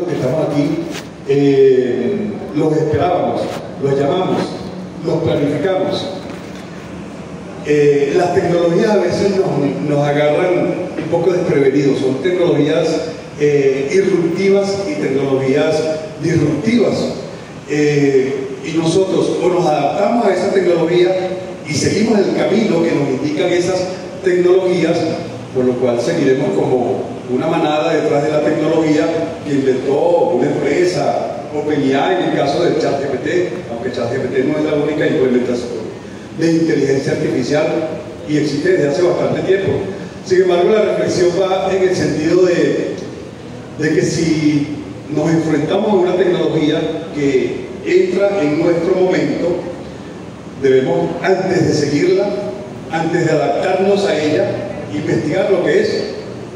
los que estamos aquí, los esperábamos, los llamamos, los planificamos. Las tecnologías a veces nos agarran un poco desprevenidos, son tecnologías irruptivas y tecnologías disruptivas. Y nosotros o nos adaptamos a esa tecnología y seguimos el camino que nos indican esas tecnologías, por lo cual seguiremos como una manada detrás de la tecnología que inventó una empresa, OpenAI, en el caso de ChatGPT, aunque ChatGPT no es la única implementación de inteligencia artificial y existe desde hace bastante tiempo. Sin embargo, la reflexión va en el sentido de que si nos enfrentamos a una tecnología que entra en nuestro momento, debemos, antes de seguirla, antes de adaptarnos a ella, investigar lo que es,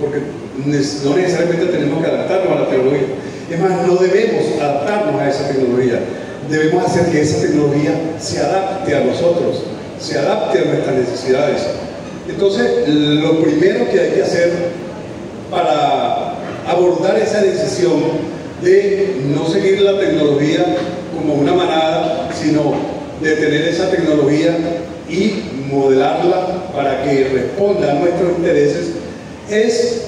porque no necesariamente tenemos que adaptarnos a la tecnología. Es más, no debemos adaptarnos a esa tecnología, debemos hacer que esa tecnología se adapte a nosotros, se adapte a nuestras necesidades. Entonces, lo primero que hay que hacer para abordar esa decisión de no seguir la tecnología como una manada, sino de tener esa tecnología y modelarla para que responda a nuestros intereses, es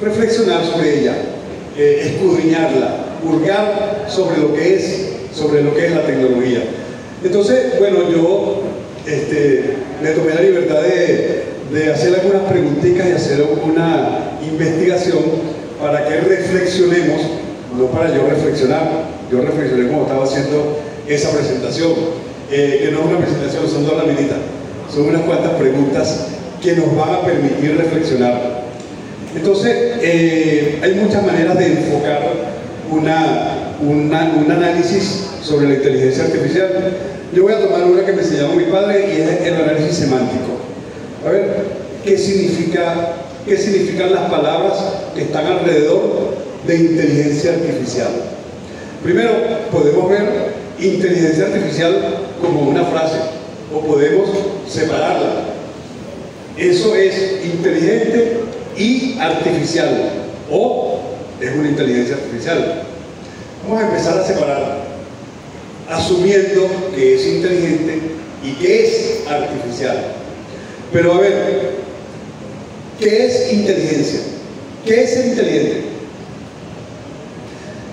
reflexionar sobre ella, escudriñarla, hurgar sobre lo que es, la tecnología. Entonces, bueno, yo me tomé la libertad de hacer algunas preguntitas y hacer una investigación para que reflexionemos, no para yo reflexionar, yo reflexioné como estaba haciendo esa presentación, que no es una presentación, son dos laminitas, son unas cuantas preguntas que nos van a permitir reflexionar. Entonces, hay muchas maneras de enfocar un análisis sobre la inteligencia artificial. Yo voy a tomar una que me enseñó mi padre y es el análisis semántico. A ver, ¿qué significan las palabras que están alrededor de inteligencia artificial? Primero, podemos ver inteligencia artificial como una frase o podemos separarla. Eso es inteligente y artificial, o es una inteligencia artificial. Vamos a empezar a separar, asumiendo que es inteligente y que es artificial. Pero a ver, ¿qué es inteligencia? ¿Qué es ser inteligente?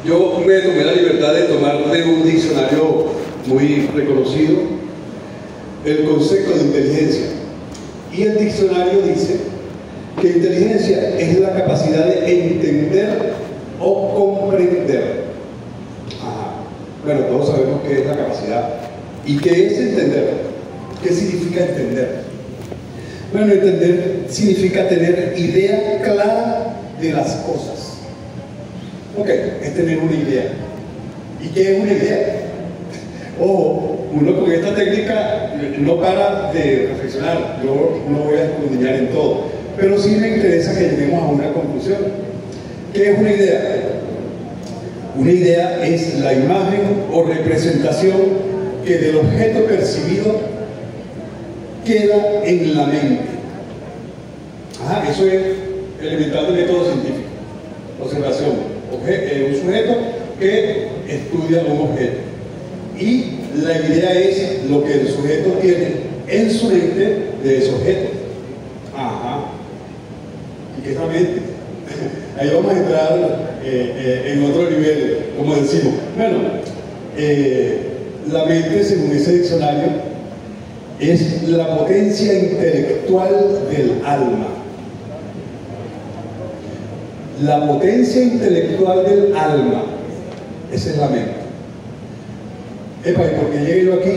Yo me tomé la libertad de tomar de un diccionario muy reconocido el concepto de inteligencia. Y el diccionario dice que inteligencia es la capacidad de entender o comprender. Bueno, todos sabemos qué es la capacidad. ¿Y qué es entender? ¿Qué significa entender? Bueno, entender significa tener idea clara de las cosas. Ok, es tener una idea. ¿Y qué es una idea? Ojo, uno con esta técnica no para de reflexionar. Yo no voy a escudriñar en todo, pero sí me interesa que lleguemos a una conclusión. ¿Qué es una idea? Una idea es la imagen o representación que del objeto percibido queda en la mente. Ajá, eso es elemental del método científico. Observación. Un sujeto que estudia un objeto. Y la idea es lo que el sujeto tiene en su mente de ese objeto. Ajá. ¿Y qué es la mente? Ahí vamos a entrar en otro nivel, como decimos. Bueno, la mente, según ese diccionario, es la potencia intelectual del alma. La potencia intelectual del alma, esa es la mente. Epa, ¿y por qué llegué yo aquí?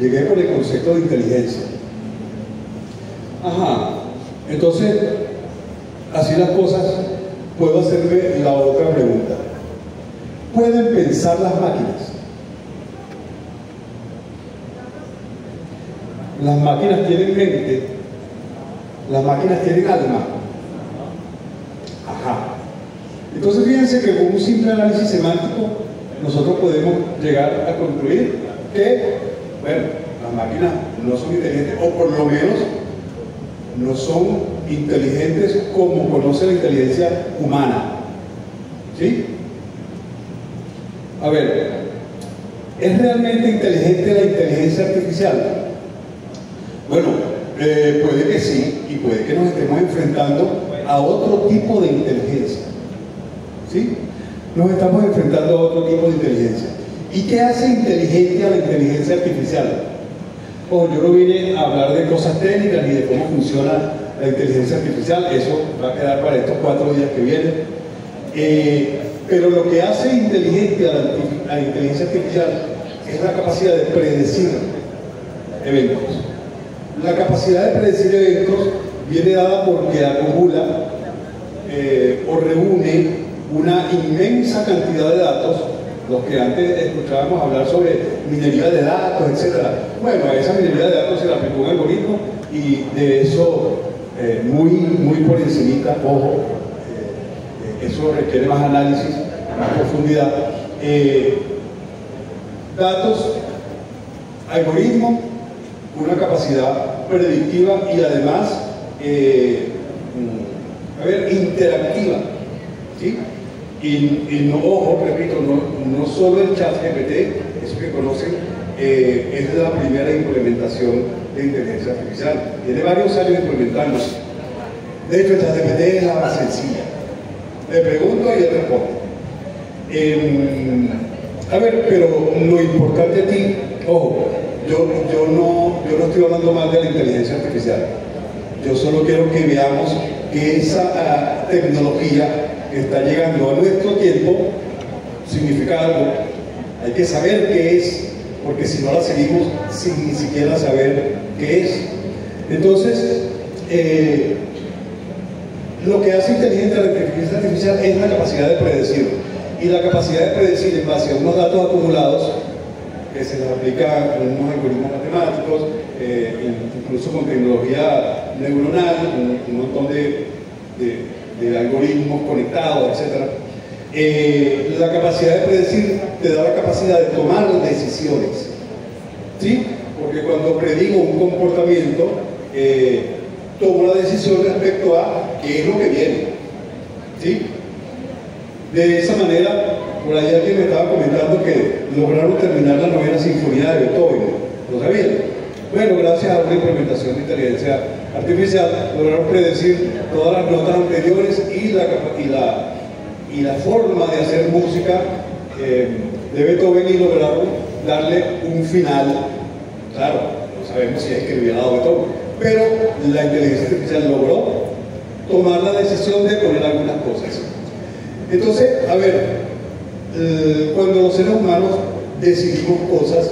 Llegué por el concepto de inteligencia. Ajá, entonces, así las cosas. Puedo hacerme la otra pregunta. ¿Pueden pensar las máquinas? ¿Las máquinas tienen mente? ¿Las máquinas tienen alma? Ajá. Entonces fíjense que con un simple análisis semántico nosotros podemos llegar a concluir que, bueno, las máquinas no son inteligentes, o por lo menos no son inteligentes como conoce la inteligencia humana. ¿Sí? A ver, ¿es realmente inteligente la inteligencia artificial? Bueno, puede que sí, y puede que nos estemos enfrentando a otro tipo de inteligencia. ¿Sí? Nos estamos enfrentando a otro tipo de inteligencia. ¿Y qué hace inteligente a la inteligencia artificial? Pues yo no vine a hablar de cosas técnicas ni de cómo funciona la inteligencia artificial, eso va a quedar para estos 4 días que vienen. Pero lo que hace inteligente a la inteligencia artificial es la capacidad de predecir eventos. La capacidad de predecir eventos viene dada porque acumula o reúne una inmensa cantidad de datos, los que antes escuchábamos hablar sobre minería de datos, etcétera. Bueno, a esa minería de datos se la aplicó un algoritmo y de eso, muy por encimita, ojo, eso requiere más análisis, más profundidad. Datos, algoritmo, una capacidad predictiva y además interactiva, ¿sí? Y no, ojo, repito, no solo el ChatGPT, eso que conocen, es la primera implementación de inteligencia artificial, tiene varios años implementándose. De hecho, el ChatGPT es la más sencilla, le pregunto y él responde. A ver, pero lo importante aquí, ojo, yo no estoy hablando mal de la inteligencia artificial. Yo solo quiero que veamos que esa tecnología que está llegando a nuestro tiempo significa algo. Hay que saber qué es, porque si no la seguimos sin ni siquiera saber qué es. Entonces, lo que hace inteligente a la inteligencia artificial es la capacidad de predecir. Y la capacidad de predecir en base a unos datos acumulados que se les aplica con unos algoritmos matemáticos, incluso con tecnología neuronal, un montón de algoritmos conectados, etc. La capacidad de predecir te da la capacidad de tomar decisiones, ¿sí? Porque cuando predigo un comportamiento, tomo la decisión respecto a qué es lo que viene, ¿sí? De esa manera, por ahí alguien me estaba comentando que lograron terminar la 9ª sinfonía de Beethoven, ¿lo sabían? Bueno, gracias a una implementación de inteligencia artificial lograron predecir todas las notas anteriores y la forma de hacer música de Beethoven y lograron darle un final. Claro, no sabemos si escribió Beethoven, pero la inteligencia artificial logró tomar la decisión de poner algunas cosas. Entonces, a ver, cuando los seres humanos decidimos cosas,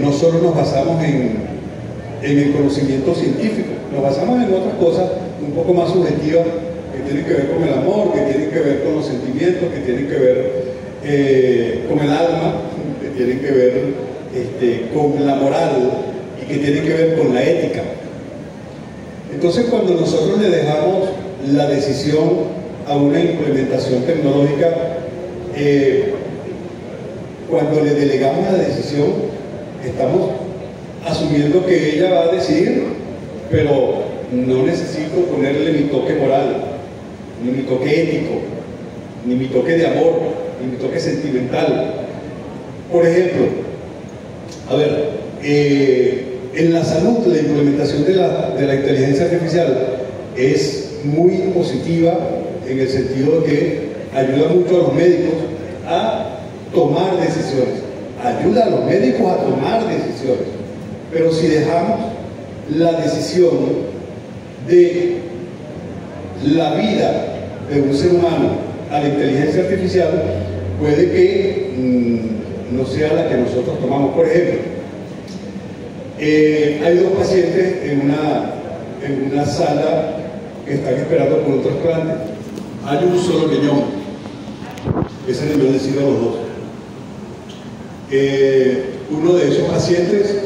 no solo nos basamos en el conocimiento científico, nos basamos en otras cosas un poco más subjetivas que tienen que ver con el amor, que tienen que ver con los sentimientos, que tienen que ver con el alma, que tienen que ver con la moral y que tienen que ver con la ética. Entonces, cuando nosotros le dejamos la decisión a una implementación tecnológica, cuando le delegamos la decisión, estamos asumiendo que ella va a decidir, pero no necesito ponerle mi toque moral, ni mi toque ético, ni mi toque de amor, ni mi toque sentimental. Por ejemplo, a ver, en la salud la implementación de la inteligencia artificial es muy positiva, en el sentido de que ayuda mucho a los médicos a tomar decisiones, ayuda a los médicos a tomar decisiones, pero si dejamos la decisión de la vida de un ser humano a la inteligencia artificial, puede que no sea la que nosotros tomamos. Por ejemplo, hay 2 pacientes en una sala que están esperando por un trasplante. Hay un solo riñón, ese riñón decide a los dos. Uno de esos pacientes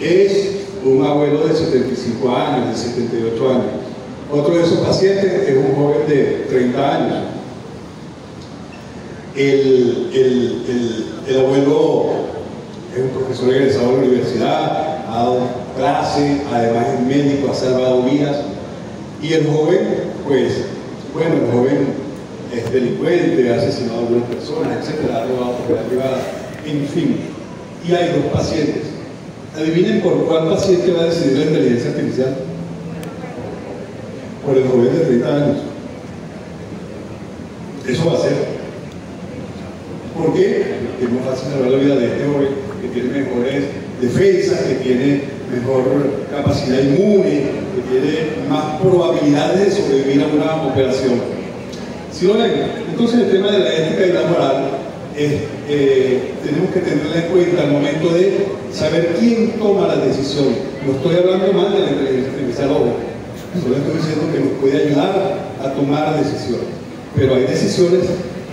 es un abuelo de 75 años, de 78 años. Otro de esos pacientes es un joven de 30 años. El abuelo es un profesor egresado de la universidad, ha dado clase, además es médico, ha salvado vidas. Y el joven, pues, bueno, el joven delincuente, ha asesinado a algunas personas, etcétera, ha robado propiedad privada, en fin. Y hay dos pacientes. Adivinen por cuál paciente va a decidir la inteligencia artificial. Por el joven de 30 años. Eso va a ser. ¿Por qué? Porque es más fácil salvar la vida de este joven que tiene mejores defensas, que tiene mejor capacidad inmune, que tiene más probabilidades de sobrevivir a una operación. Si lo ven, entonces el tema de la ética y la moral es, tenemos que tenerla en cuenta al momento de saber quién toma la decisión. No estoy hablando mal de la inteligencia artificial, solo estoy diciendo que nos puede ayudar a tomar decisiones, pero hay decisiones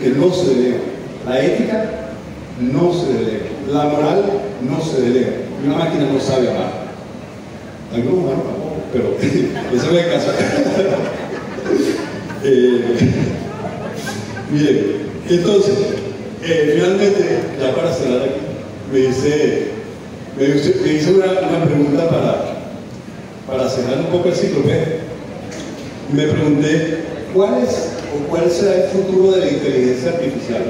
que no se delegan. La ética no se delega, la moral no se delega. Una máquina no sabe hablar. Algunos humanos tampoco, pero eso no es el caso. Bien, entonces, finalmente, ya para cerrar aquí, me hice una pregunta para cerrar un poco el ciclo. Me pregunté, ¿cuál será el futuro de la inteligencia artificial?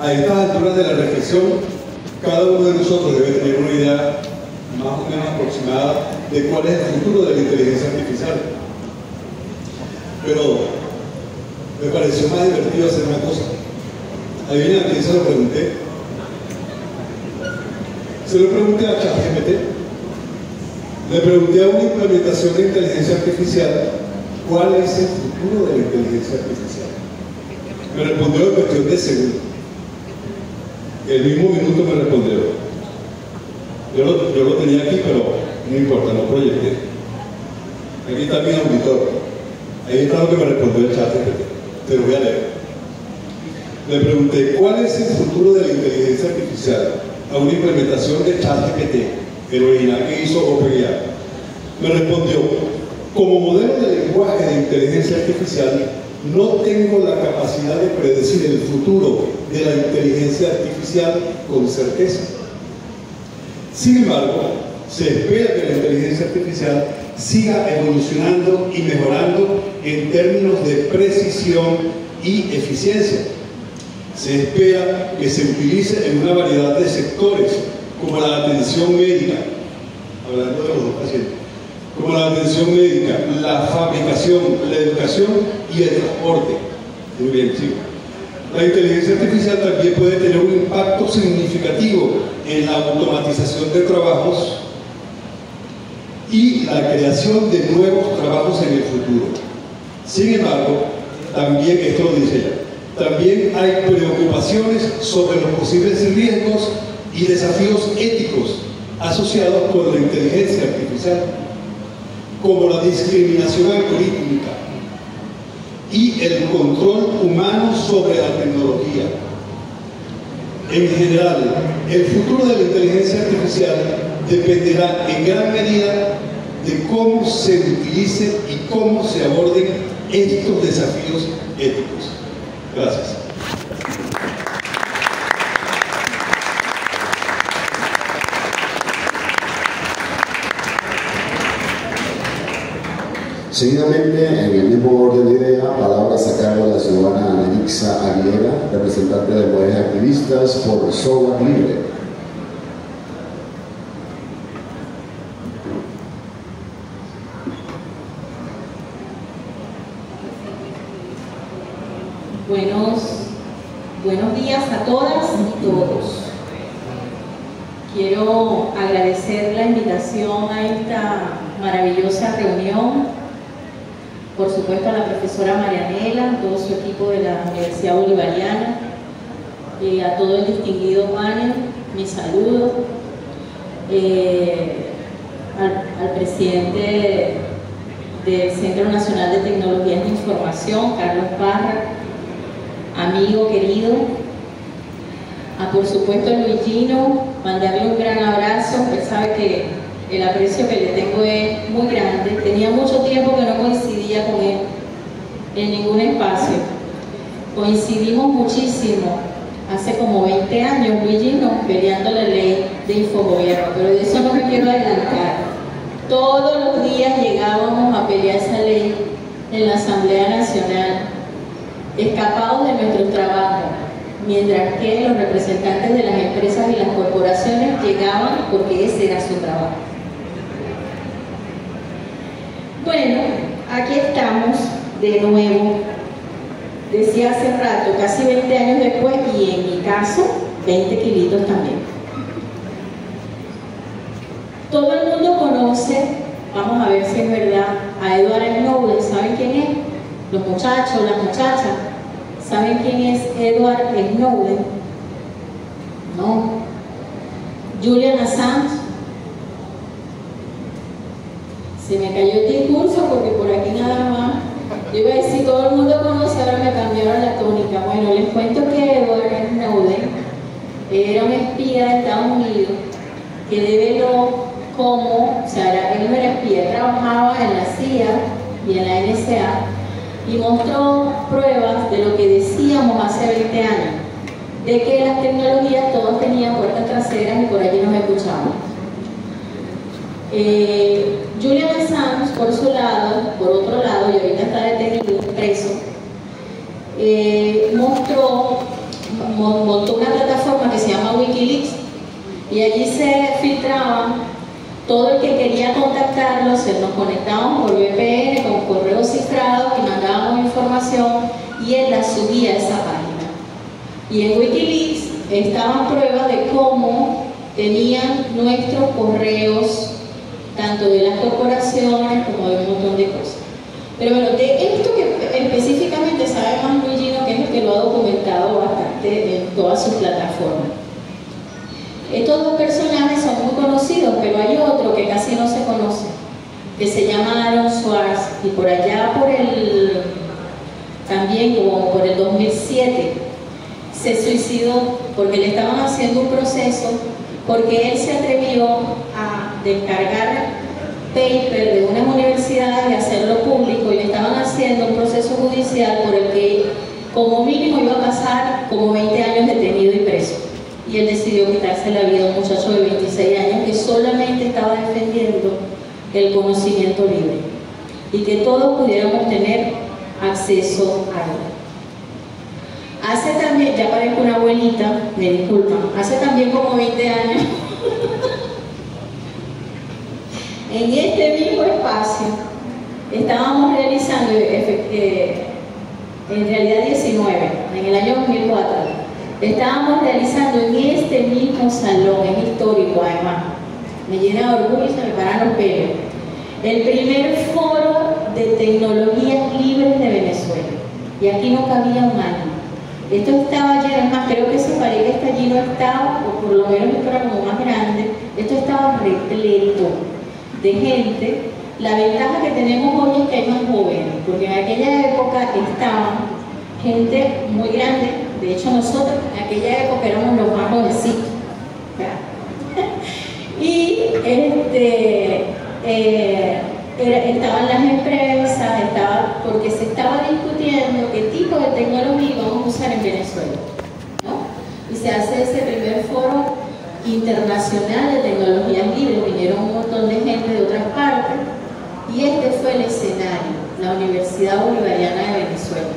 A estas alturas de la reflexión, cada uno de nosotros debe tener una idea más o menos aproximada de cuál es el futuro de la inteligencia artificial. Pero me pareció más divertido hacer una cosa. Adivinen a quién se lo pregunté. Se lo pregunté a ChatGPT. Le pregunté a una implementación de inteligencia artificial cuál es el futuro de la inteligencia artificial. Me respondió en cuestión de segundos. El mismo minuto me respondió. Yo lo tenía aquí, pero no importa, no proyecté. Aquí está mi auditor. Ahí está lo que me respondió el chat, te lo voy a leer. Le pregunté, ¿cuál es el futuro de la inteligencia artificial? A una implementación de ChatGPT, el original que hizo OpenAI. Me respondió, como modelo de lenguaje de inteligencia artificial, no tengo la capacidad de predecir el futuro de la inteligencia artificial con certeza. Sin embargo, se espera que la inteligencia artificial siga evolucionando y mejorando en términos de precisión y eficiencia. Se espera que se utilice en una variedad de sectores, como la atención médica, hablando de los dos pacientes, como la atención médica, la fabricación, la educación y el transporte. Muy bien, chicos. La inteligencia artificial también puede tener un impacto significativo en la automatización de trabajos y la creación de nuevos trabajos en el futuro. Sin embargo, también, esto lo dice ella, también hay preocupaciones sobre los posibles riesgos y desafíos éticos asociados con la inteligencia artificial, como la discriminación algorítmica y el control humano sobre la tecnología. En general, el futuro de la inteligencia artificial dependerá en gran medida de cómo se utilicen y cómo se aborden estos desafíos éticos. Gracias. Seguidamente, en el mismo orden de idea, palabras a cargo de la ciudadana Nerissa Aguilera, representante de Mujeres Activistas por el Software Libre. Buenos días a todas y todos. Quiero agradecer la invitación a esta maravillosa reunión. Por supuesto a la profesora Marianela, todo su equipo de la Universidad Bolivariana, a todo el distinguido panel, mi saludo, al presidente del Centro Nacional de Tecnologías de Información, Carlos Parra, amigo querido, por supuesto a Luigino, mandarle un gran abrazo, él sabe que el aprecio que le tengo es muy grande. Tenía mucho tiempo que no coincidía con él en ningún espacio. Coincidimos muchísimo. Hace como 20 años, Luigino, peleando la ley de infogobierno. Pero de eso no me quiero adelantar. Todos los días llegábamos a pelear esa ley en la Asamblea Nacional. escapados de nuestro trabajo, mientras que los representantes de las empresas y las corporaciones llegaban porque ese era su trabajo. Bueno, aquí estamos de nuevo. Decía hace rato, casi 20 años después, y en mi caso, 20 kilitos también. Todo el mundo conoce, vamos a ver si es verdad, a Edward Snowden. ¿Saben quién es? Los muchachos, las muchachas. ¿Saben quién es Edward Snowden? No. Julian Assange. Se me cayó el discurso porque por aquí nada más. Yo iba a decir, todo el mundo conoce, ahora me cambiaron la tónica. Bueno, les cuento que Edward Snowden era un espía de Estados Unidos que develó cómo, o sea, él no era espía, trabajaba en la CIA y en la NSA y mostró pruebas de lo que decíamos hace 20 años, de que las tecnologías todas tenían puertas traseras y por allí nos escuchamos. Julian Assange, por otro lado, y ahorita está detenido, preso, montó una plataforma que se llama Wikileaks y allí se filtraba todo el que quería contactarlo. Se nos conectábamos por VPN con correos cifrados y mandábamos información y él la subía a esa página. Y en Wikileaks estaban pruebas de cómo tenían nuestros correos, tanto de las corporaciones como de un montón de cosas. Pero bueno, de esto que específicamente sabe más Luigino, que es el que lo ha documentado bastante en todas sus plataformas. Estos dos personajes son muy conocidos, pero hay otro que casi no se conoce, que se llama Aaron Swartz, y por allá por el 2007 se suicidó porque le estaban haciendo un proceso porque él se atrevió a descargar paper de unas universidades y hacerlo público, y le estaban haciendo un proceso judicial por el que como mínimo iba a pasar como 20 años detenido y preso, y él decidió quitarse la vida a un muchacho de 26 años que solamente estaba defendiendo el conocimiento libre y que todos pudiéramos tener acceso a él. Hace también, ya parezco una abuelita, me disculpan, hace también como 20 años, en este mismo espacio, estábamos realizando, en realidad 19, en el año 2004, estábamos realizando en este mismo salón, es histórico además, me llena de orgullo y se me paran los pelos, el primer foro de tecnologías libres de Venezuela, y aquí no cabía un alma. Esto estaba lleno, más creo que esa pared que está allí no estaba, o por lo menos esto era como más grande, esto estaba repleto de gente. La ventaja que tenemos hoy es que hay más jóvenes, porque en aquella época estaban gente muy grande, de hecho nosotros en aquella época éramos los más jovencitos. Y estaban las empresas, porque se estaba discutiendo qué tipo de tecnología vamos a usar en Venezuela, ¿no? Y se hace ese primer foro internacional de tecnologías libres, vinieron un montón de gente de otras partes, y este fue el escenario, la Universidad Bolivariana de Venezuela.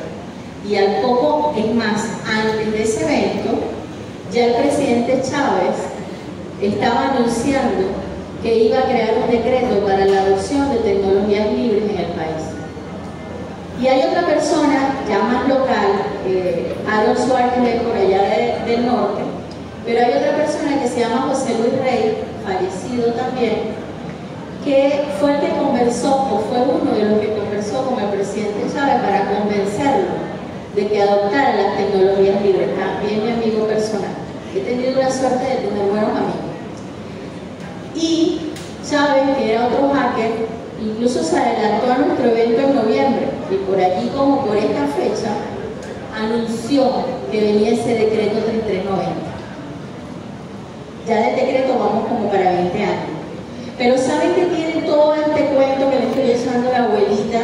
Y al poco, es más, antes de ese evento, ya el presidente Chávez estaba anunciando que iba a crear un decreto para la adopción de tecnologías libres en el país. Y hay otra persona, ya más local, Aaron Swartz, por allá del norte, pero hay otra persona que se llama José Luis Rey, fallecido también, que fue el que conversó, o fue uno de los que conversó con el presidente Chávez para convencerlo de que adoptara las tecnologías libres. También mi amigo personal. He tenido la suerte de tener buenos amigos. Y Chávez, que era otro hacker, incluso se adelantó a nuestro evento en noviembre, y por allí como por esta fecha anunció que venía ese decreto 3390. Ya del decreto vamos como para 20 años. Pero ¿saben qué tiene todo este cuento que le estoy echando a la abuelita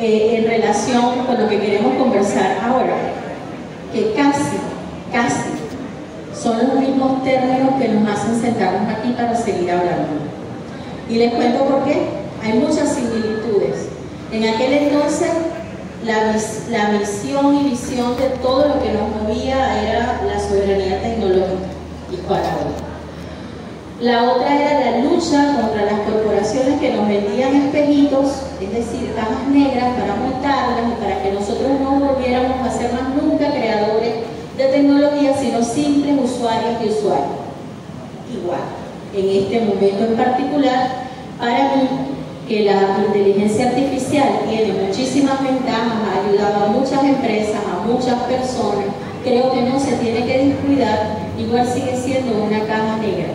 en relación con lo que queremos conversar ahora? Que casi son los mismos términos que nos hacen sentarnos aquí para seguir hablando. Y les cuento por qué. Hay muchas similitudes. En aquel entonces, la misión y visión de todo lo que nos movía era la soberanía tecnológica y para hoy. La otra era la lucha contra las corporaciones que nos vendían espejitos, es decir, cajas negras para montarlas y para que nosotros no volviéramos a ser más nunca creadores de tecnología, sino simples usuarios y usuarios. Igual, en este momento en particular, para mí, que la inteligencia artificial tiene muchísimas ventajas, ha ayudado a muchas empresas, a muchas personas, creo que no se tiene que descuidar, igual sigue siendo una caja negra.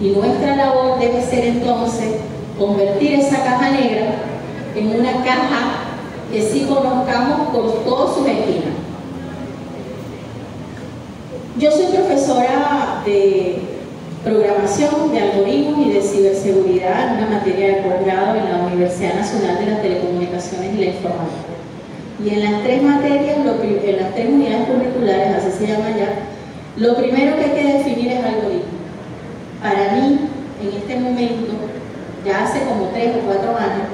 Y nuestra labor debe ser entonces convertir esa caja negra en una caja que sí conozcamos por todas sus esquinas. Yo soy profesora de programación, de algoritmos y de ciberseguridad, una materia de posgrado en la Universidad Nacional de las Telecomunicaciones y la Informática. Y en las tres materias, en las tres unidades curriculares, así se llama ya, lo primero que hay que definir es algoritmo. Para mí, en este momento, ya hace como 3 o 4 años,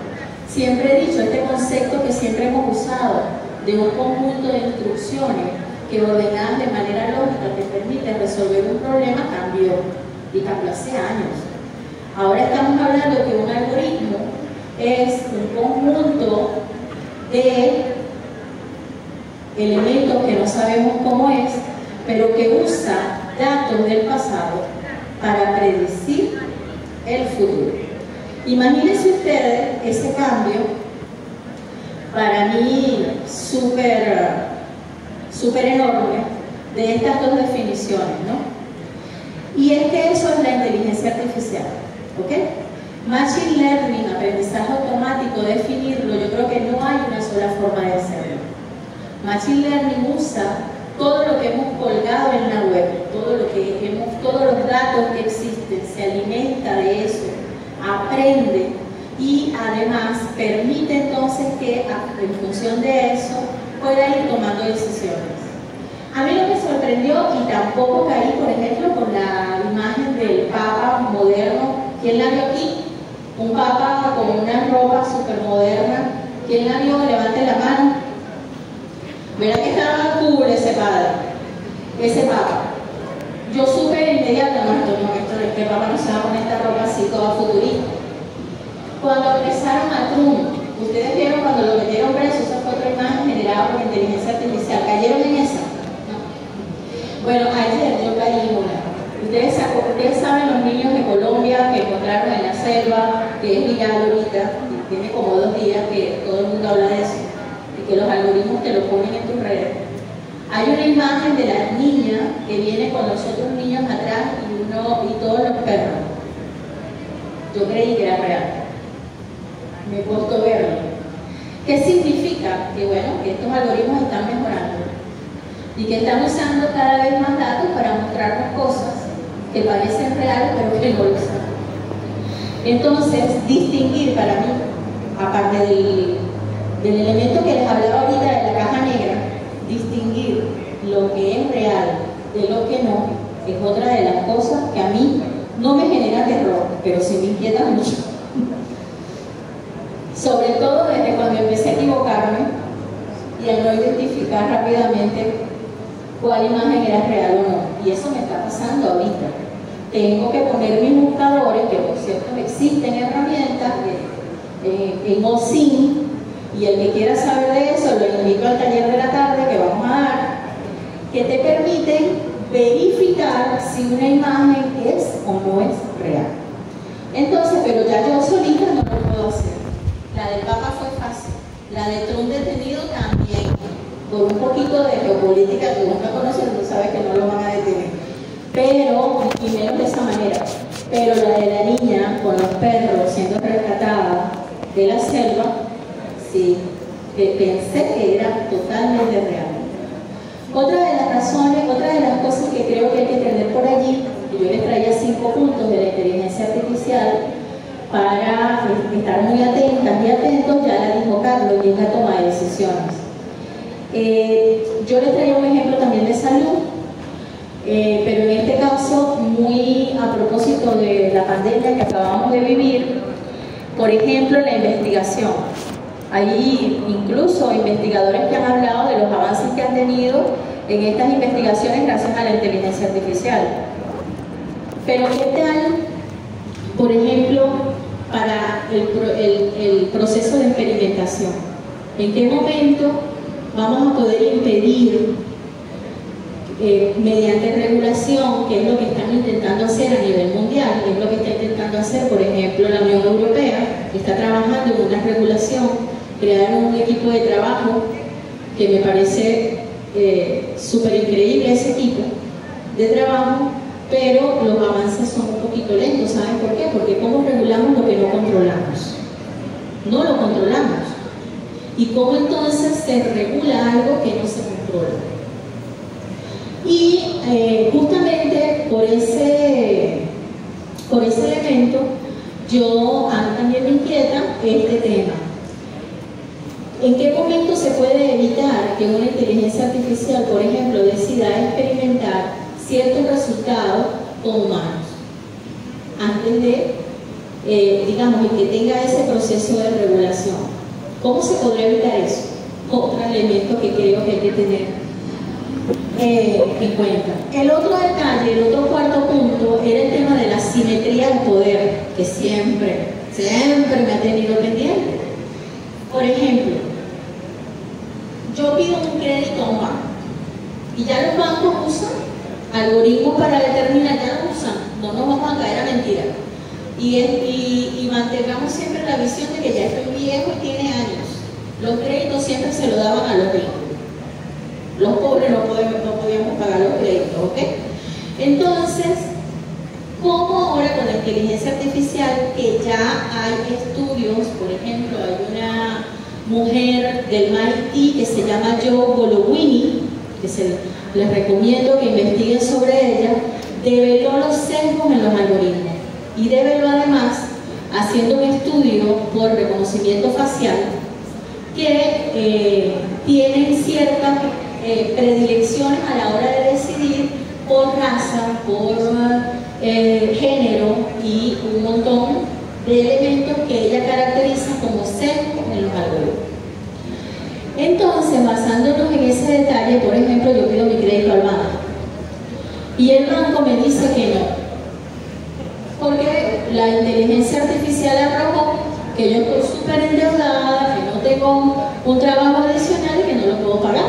siempre he dicho este concepto que siempre hemos usado de un conjunto de instrucciones que ordenadas de manera lógica te permiten resolver un problema cambió y cambió hace años. Ahora estamos hablando que un algoritmo es un conjunto de elementos que no sabemos cómo es, pero que usa datos del pasado para predecir el futuro. Imagínense ustedes ese cambio, para mí súper enorme, de estas dos definiciones, ¿no? Y es que eso es la inteligencia artificial, ¿ok? Machine Learning, aprendizaje automático, definirlo, yo creo que no hay una sola forma de hacerlo. Machine Learning usa todo lo que hemos colgado en la web, todos los datos que existen, se alimenta de eso, aprende y además permite entonces que en función de eso pueda ir tomando decisiones. A mí lo que sorprendió, y tampoco caí por ejemplo con la imagen del Papa moderno, ¿quién la vio aquí? Un Papa con una ropa súper moderna, ¿quién la vio? Levante la mano. Verá que estaba cool ese padre, ese Papa. Yo supe inmediatamente que el Papa no se va a poner esta ropa así toda futurista. Cuando regresaron a Trump, ustedes vieron cuando lo metieron preso, esa fue otra imagen generada por inteligencia artificial. ¿Cayeron en esa? ¿No? Bueno, ayer yo caí en una. Ustedes saben los niños de Colombia que encontraron en la selva, que es viral ahorita, tiene como 2 días que todo el mundo habla de eso, y que los algoritmos te lo ponen en tus redes. Hay una imagen de la niña que viene con los otros niños atrás y todos los perros. Yo creí que era real. Me costó verlo. ¿Qué significa? Que bueno, que estos algoritmos están mejorando y que están usando cada vez más datos para mostrarnos cosas que parecen reales pero que no lo son. Entonces, distinguir para mí, aparte del elemento que les hablaba ahorita de la caja negra, distinguir lo que es real de lo que no, es otra de las cosas que a mí no me genera terror, pero sí me inquieta mucho. Sobre todo desde cuando empecé a equivocarme y a no identificar rápidamente cuál imagen era real o no. Y eso me está pasando ahorita. Tengo que poner mis buscadores, que por cierto existen herramientas en OSIN, y el que quiera saber de eso, lo invito al taller de la tarde que vamos a dar, que te permiten verificar si una imagen es o no es real. Entonces, pero ya yo solita no lo puedo hacer. La del Papa fue fácil. La de Trump detenido también. Por un poquito de geopolítica que nunca conoces, tú sabes que no lo van a detener. Pero, y menos de esa manera. Pero la de la niña con los perros siendo rescatada de la selva, sí, que pensé que era totalmente real. Otra de las cosas que creo que hay que entender por allí, que yo les traía 5 puntos de la inteligencia artificial para estar muy atentas y atentos, ya la dijo Carlos, y es la toma de decisiones. Yo les traía un ejemplo también de salud, pero en este caso muy a propósito de la pandemia que acabamos de vivir, por ejemplo la investigación. Hay incluso investigadores que han hablado de los avances que han tenido en estas investigaciones gracias a la inteligencia artificial. Pero ¿qué tal, por ejemplo, para el proceso de experimentación? ¿En qué momento vamos a poder impedir, mediante regulación, que es lo que están intentando hacer a nivel mundial, que es lo que está intentando hacer, por ejemplo, la Unión Europea, que está trabajando en una regulación, crear un equipo de trabajo que me parece súper increíble ese equipo de trabajo, pero los avances son un poquito lentos. ¿Saben por qué? Porque ¿cómo regulamos lo que no controlamos? No lo controlamos. ¿Y cómo entonces se regula algo que no se controla? Y justamente por ese elemento, yo también me inquieta este tema. ¿En qué momento se puede evitar que una inteligencia artificial, por ejemplo, decida experimentar ciertos resultados con humanos antes de, digamos, que tenga ese proceso de regulación? ¿Cómo se podría evitar eso? Otro elemento que creo que hay que tener en cuenta. El otro detalle, el otro cuarto punto, era el tema de la simetría del poder, que siempre me ha tenido pendiente. Por ejemplo, yo pido un crédito a un banco y ya los bancos usan algoritmos para determinar, ya lo usan, no nos vamos a caer a mentira. Y mantengamos siempre la visión de que ya estoy viejo y tiene años. Los créditos siempre se lo daban a los ricos. Los pobres no podíamos pagar los créditos, ¿ok? Entonces, ¿cómo ahora con la inteligencia artificial, que ya hay estudios? Por ejemplo, hay una mujer del MIT que se llama Joy Buolamwini, que les recomiendo que investiguen sobre ella, develó los sesgos en los algoritmos. Y develó además, haciendo un estudio por reconocimiento facial, que tienen ciertas predilecciones a la hora de decidir por raza, por género y un montón de elementos que ella caracteriza como sesgos en los algoritmos. Entonces, basándonos en ese detalle, por ejemplo, yo pido mi crédito al banco y el banco me dice que no, porque la inteligencia artificial arrojó que yo estoy súper endeudada, que no tengo un trabajo adicional y que no lo puedo pagar,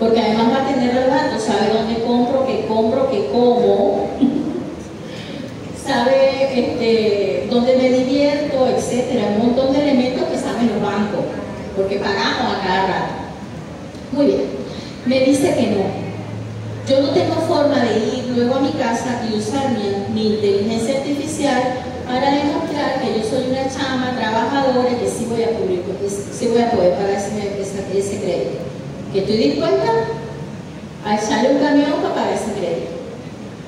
porque además va a tener los datos, sabe dónde compro, qué compro, qué como, sabe dónde me divierto, etcétera, un montón de elementos que saben los bancos, porque pagamos a cada rato. Muy bien, me dice que no. Yo no tengo forma de ir luego a mi casa y usar mi inteligencia artificial para demostrar que yo soy una chama trabajadora y que sí voy a cubrir, que sí voy a poder pagar ese crédito. Que estoy dispuesta a echarle un camión para pagar ese crédito.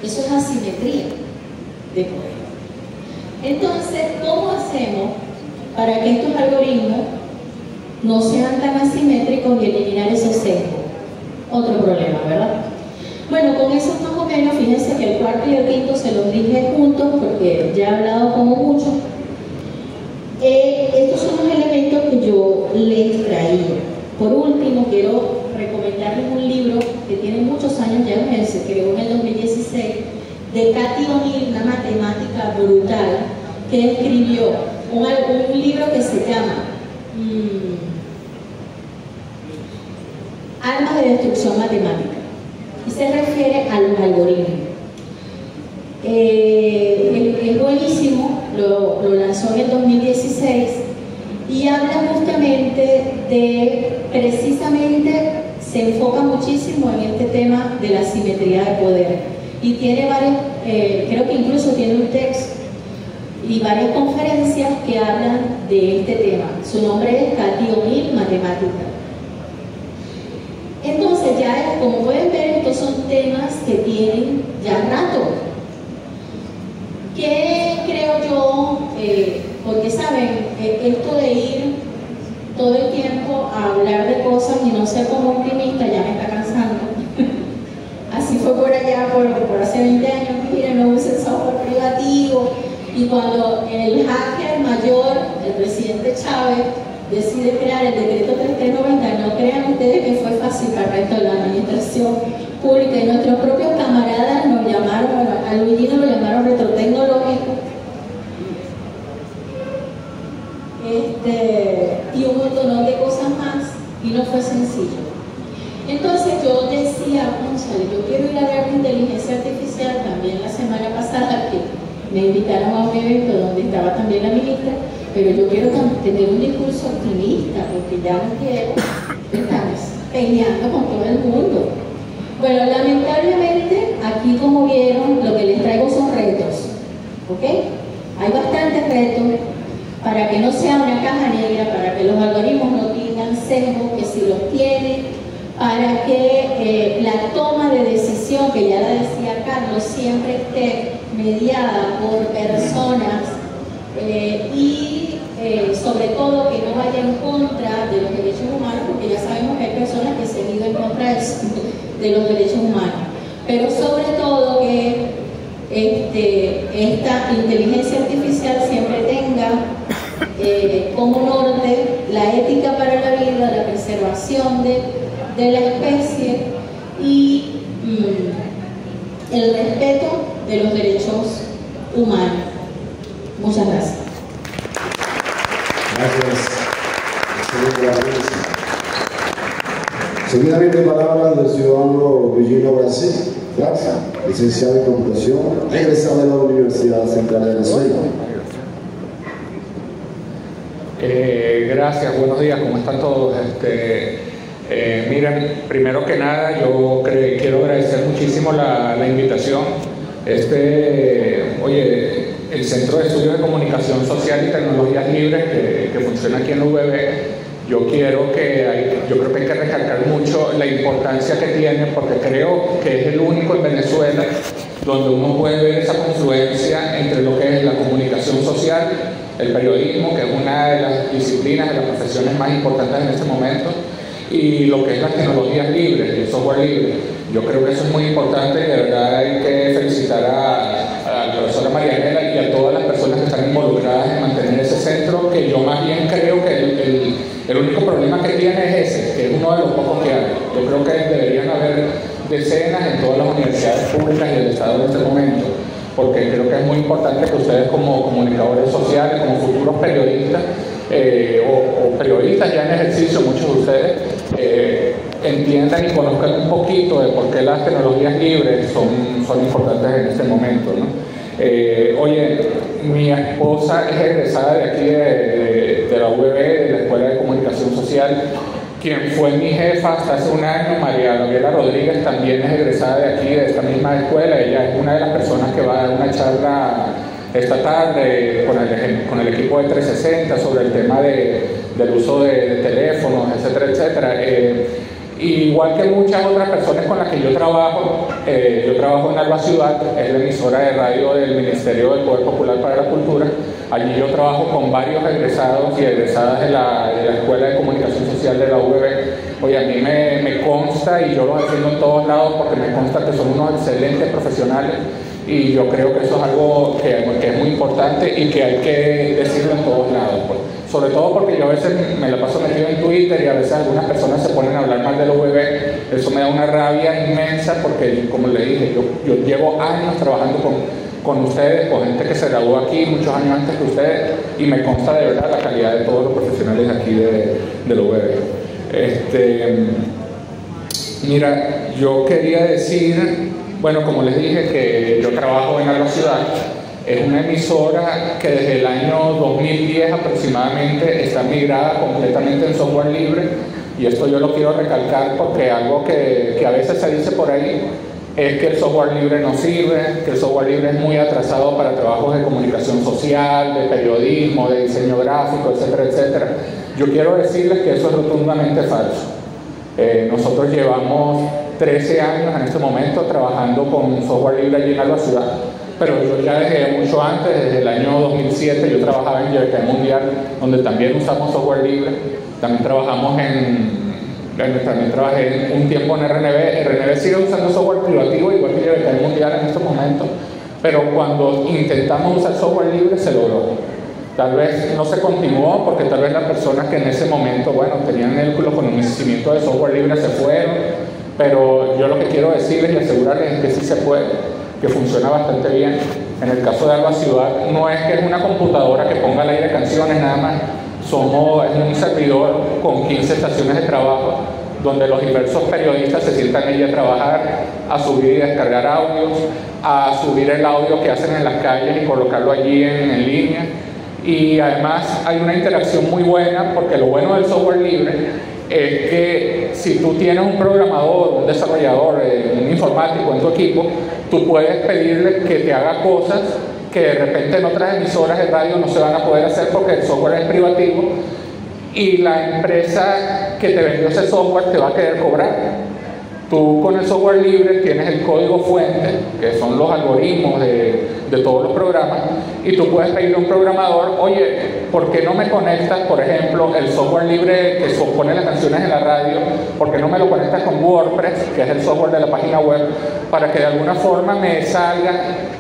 Eso es asimetría de poder. Entonces, ¿cómo hacemos para que estos algoritmos no sean tan asimétricos y eliminar esos sesgos? Otro problema, ¿verdad? Bueno, con eso más o menos, fíjense que el cuarto y el quinto se los dije juntos porque ya he hablado como mucho. Estos son los elementos que yo les traía. Por último, quiero recomendarles un libro que tiene muchos años ya, se creó en el 2016, de Cathy O'Neil, una matemática brutal, que escribió un libro que se llama Armas de destrucción matemática. Y se refiere a los algoritmos. Es buenísimo, lo lanzó en el 2016 y habla justamente precisamente se enfoca muchísimo en este tema de la simetría de poder y tiene varios, creo que incluso tiene un texto y varias conferencias que hablan de este tema. Su nombre es Cathy O'Neil, matemática. Entonces, ya como pueden ver, estos son temas que tienen ya rato. ¿Qué creo yo? Porque saben, esto de ir todo el tiempo a hablar de cosas y no ser como optimista ya me está cansando. Así fue por allá, por hace 20 años, miren, no usen software privativo. Y cuando el hacker mayor, el presidente Chávez, decide crear el Decreto 3390, no crean ustedes que fue fácil para el resto de la administración pública, y nuestros propios camaradas nos llamaron, a Luigino lo llamaron retrotecnológico, y un montón de cosas más, y no fue sencillo. Entonces yo decía, Gonzalo, yo quiero ir a hablar de inteligencia artificial. También la semana pasada que me invitaron a un evento donde estaba también la ministra, pero yo quiero tener un discurso optimista, porque ya no quiero estar peleando con todo el mundo. Bueno, lamentablemente, aquí como vieron, lo que les traigo son retos, ¿ok? Hay bastantes retos para que no sea una caja negra, para que los algoritmos no tengan sesgos, que si los tienen, para que la toma de decisión, que ya la decía Carlos, siempre esté mediada por personas y sobre todo que no vaya en contra de los derechos humanos, porque ya sabemos que hay personas que se han ido en contra de los derechos humanos, pero sobre todo que esta inteligencia artificial siempre tenga como norte la ética para la vida, la preservación de la especie y el respeto de los derechos humanos. Muchas gracias. Gracias. Seguidamente palabras del ciudadano Luigino Bracci Roa, licenciado en computación, egresado de la Universidad Central de Venezuela. Gracias, buenos días, ¿cómo están todos? Miren, primero que nada yo quiero agradecer muchísimo la invitación. Oye, el Centro de Estudios de Comunicación Social y Tecnologías Libres que funciona aquí en la UVB, yo creo que hay que recalcar mucho la importancia que tiene, porque creo que es el único en Venezuela donde uno puede ver esa confluencia entre lo que es la comunicación social, el periodismo, que es una de las disciplinas, de las profesiones más importantes en este momento, y lo que es las tecnologías libres, el software libre. Yo creo que eso es muy importante, y de verdad hay que felicitar a la profesora Marianela y a todas las personas que están involucradas en mantener ese centro, que yo más bien creo que el único problema que tiene es ese, que es uno de los pocos que hay. Yo creo que deberían haber decenas en todas las universidades públicas y del Estado en este momento, porque creo que es muy importante que ustedes como comunicadores sociales, como futuros periodistas, o periodistas ya en ejercicio, muchos de ustedes, entiendan y conozcan un poquito de por qué las tecnologías libres son importantes en este momento, ¿no? Oye, mi esposa es egresada de aquí de la UVB, de la Escuela de Comunicación Social. Quien fue mi jefa hasta hace un año, María Gabriela Rodríguez, también es egresada de aquí, de esta misma escuela. Ella es una de las personas que va a dar una charla esta tarde con el equipo de 360 sobre el tema del uso de teléfonos, etcétera, etcétera. Igual que muchas otras personas con las que yo trabajo en Alba Ciudad, es la emisora de radio del Ministerio del Poder Popular para la Cultura. Allí yo trabajo con varios egresados y egresadas de la Escuela de Comunicación Social de la UVB. Oye, a mí me consta, y yo lo defiendo en todos lados, porque me consta que son unos excelentes profesionales, y yo creo que eso es algo que es muy importante y que hay que decirlo en todos lados, pues. Sobre todo porque yo a veces me la paso metido en Twitter y a veces algunas personas se ponen a hablar mal de la UVB. Eso me da una rabia inmensa, porque como les dije, yo llevo años trabajando con ustedes, con gente que se graduó aquí muchos años antes que ustedes, y me consta de verdad la calidad de todos los profesionales aquí de la UVB. Mira, yo quería decir, bueno, como les dije, que yo trabajo en Alba Ciudad. Es una emisora que desde el año 2010 aproximadamente está migrada completamente en software libre, y esto yo lo quiero recalcar porque algo que a veces se dice por ahí es que el software libre no sirve, que el software libre es muy atrasado para trabajos de comunicación social, de periodismo, de diseño gráfico, etcétera, etcétera. Yo quiero decirles que eso es rotundamente falso. Nosotros llevamos 13 años en este momento trabajando con software libre allí en Alba Ciudad, pero yo ya desde mucho antes, desde el año 2007, yo trabajaba en YBK Mundial, donde también usamos software libre. También trabajamos también trabajé un tiempo en RNB. RNB sigue usando software privativo, igual que YBK Mundial en estos momentos, pero cuando intentamos usar software libre se logró. Tal vez no se continuó porque tal vez las personas que en ese momento, bueno, tenían el conocimiento de software libre se fueron, pero yo lo que quiero decirles y asegurarles es que sí se puede, que funciona bastante bien. En el caso de Alba Ciudad no es que es una computadora que ponga al aire canciones nada más, es un servidor con 15 estaciones de trabajo donde los diversos periodistas se sientan allí a trabajar, a subir y descargar audios, a subir el audio que hacen en las calles y colocarlo allí en línea. Y además hay una interacción muy buena, porque lo bueno del software libre es que si tú tienes un programador, un desarrollador, un informático en tu equipo, tú puedes pedirle que te haga cosas que de repente en otras emisoras de radio no se van a poder hacer porque el software es privativo, y la empresa que te vendió ese software te va a querer cobrar. Tú con el software libre tienes el código fuente, que son los algoritmos de todos los programas, y tú puedes pedirle a un programador, oye, ¿por qué no me conectas, por ejemplo, el software libre que pone las canciones en la radio? ¿Por qué no me lo conectas con WordPress, que es el software de la página web, para que de alguna forma me salga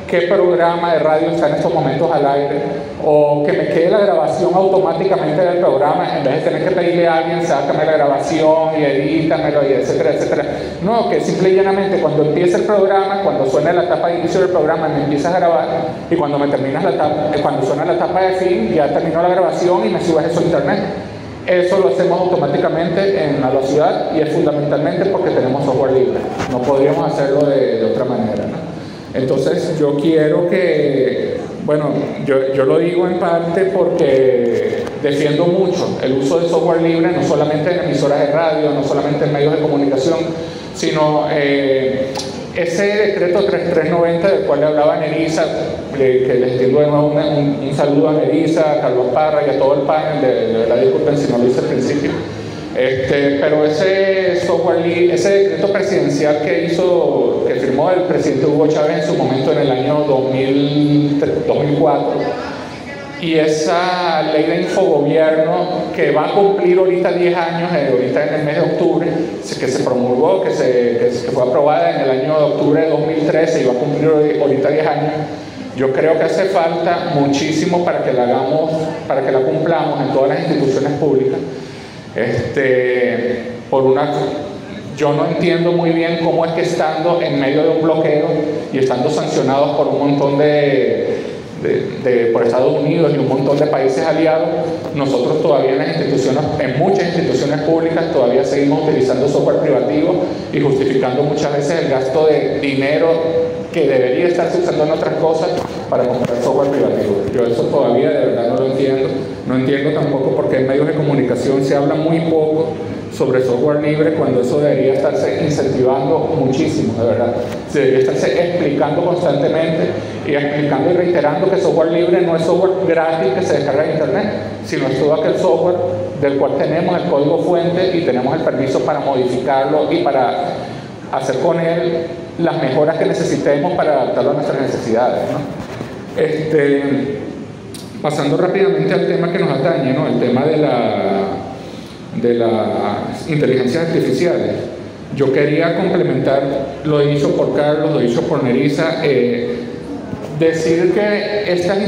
qué programa de radio está en estos momentos al aire? O que me quede la grabación automáticamente del programa, en vez de tener que pedirle a alguien, sácame la grabación y edítamelo, y etcétera, etcétera. No, que simple y llanamente cuando empiece el programa, cuando suene la etapa de inicio del programa, me empiezas a grabar, y cuando me terminas cuando suena la etapa de fin, ya terminó la grabación y me subes eso a internet. Eso lo hacemos automáticamente en la ciudad, y es fundamentalmente porque tenemos software libre. No podríamos hacerlo de otra manera, ¿no? Entonces yo quiero que, bueno, yo lo digo en parte porque defiendo mucho el uso de software libre, no solamente en emisoras de radio, no solamente en medios de comunicación, sino ese decreto 3390 del cual le hablaba Nerissa, que les extiendo de nuevo un saludo a Nerissa, a Carlos Parra y a todo el panel, de verdad disculpen si no lo hice al principio, pero ese decreto presidencial que firmó el presidente Hugo Chávez en su momento en el año 2004, y esa ley de infogobierno que va a cumplir ahorita 10 años, ahorita en el mes de octubre, que se promulgó, que fue aprobada en el año de octubre de 2013 y va a cumplir ahorita 10 años, yo creo que hace falta muchísimo para que la hagamos, para que la cumplamos en todas las instituciones públicas. Yo no entiendo muy bien cómo es que estando en medio de un bloqueo y estando sancionados por un montón por Estados Unidos y un montón de países aliados, nosotros todavía en muchas instituciones públicas todavía seguimos utilizando software privativo y justificando muchas veces el gasto de dinero que debería estarse usando en otras cosas para comprar software privativo. Yo eso todavía de verdad no lo entiendo. No entiendo tampoco por qué en medios de comunicación se habla muy poco sobre software libre, cuando eso debería estarse incentivando muchísimo, de verdad. Se debería estarse explicando constantemente, y explicando y reiterando que software libre no es software gratis que se descarga en internet, sino es todo aquel software del cual tenemos el código fuente y tenemos el permiso para modificarlo y para hacer con él las mejoras que necesitemos para adaptarlo a nuestras necesidades, ¿no? Pasando rápidamente al tema que nos atañe, ¿no? El tema de las inteligencias artificiales. Yo quería complementar lo dicho por Carlos, lo dicho por Nerissa, decir que estas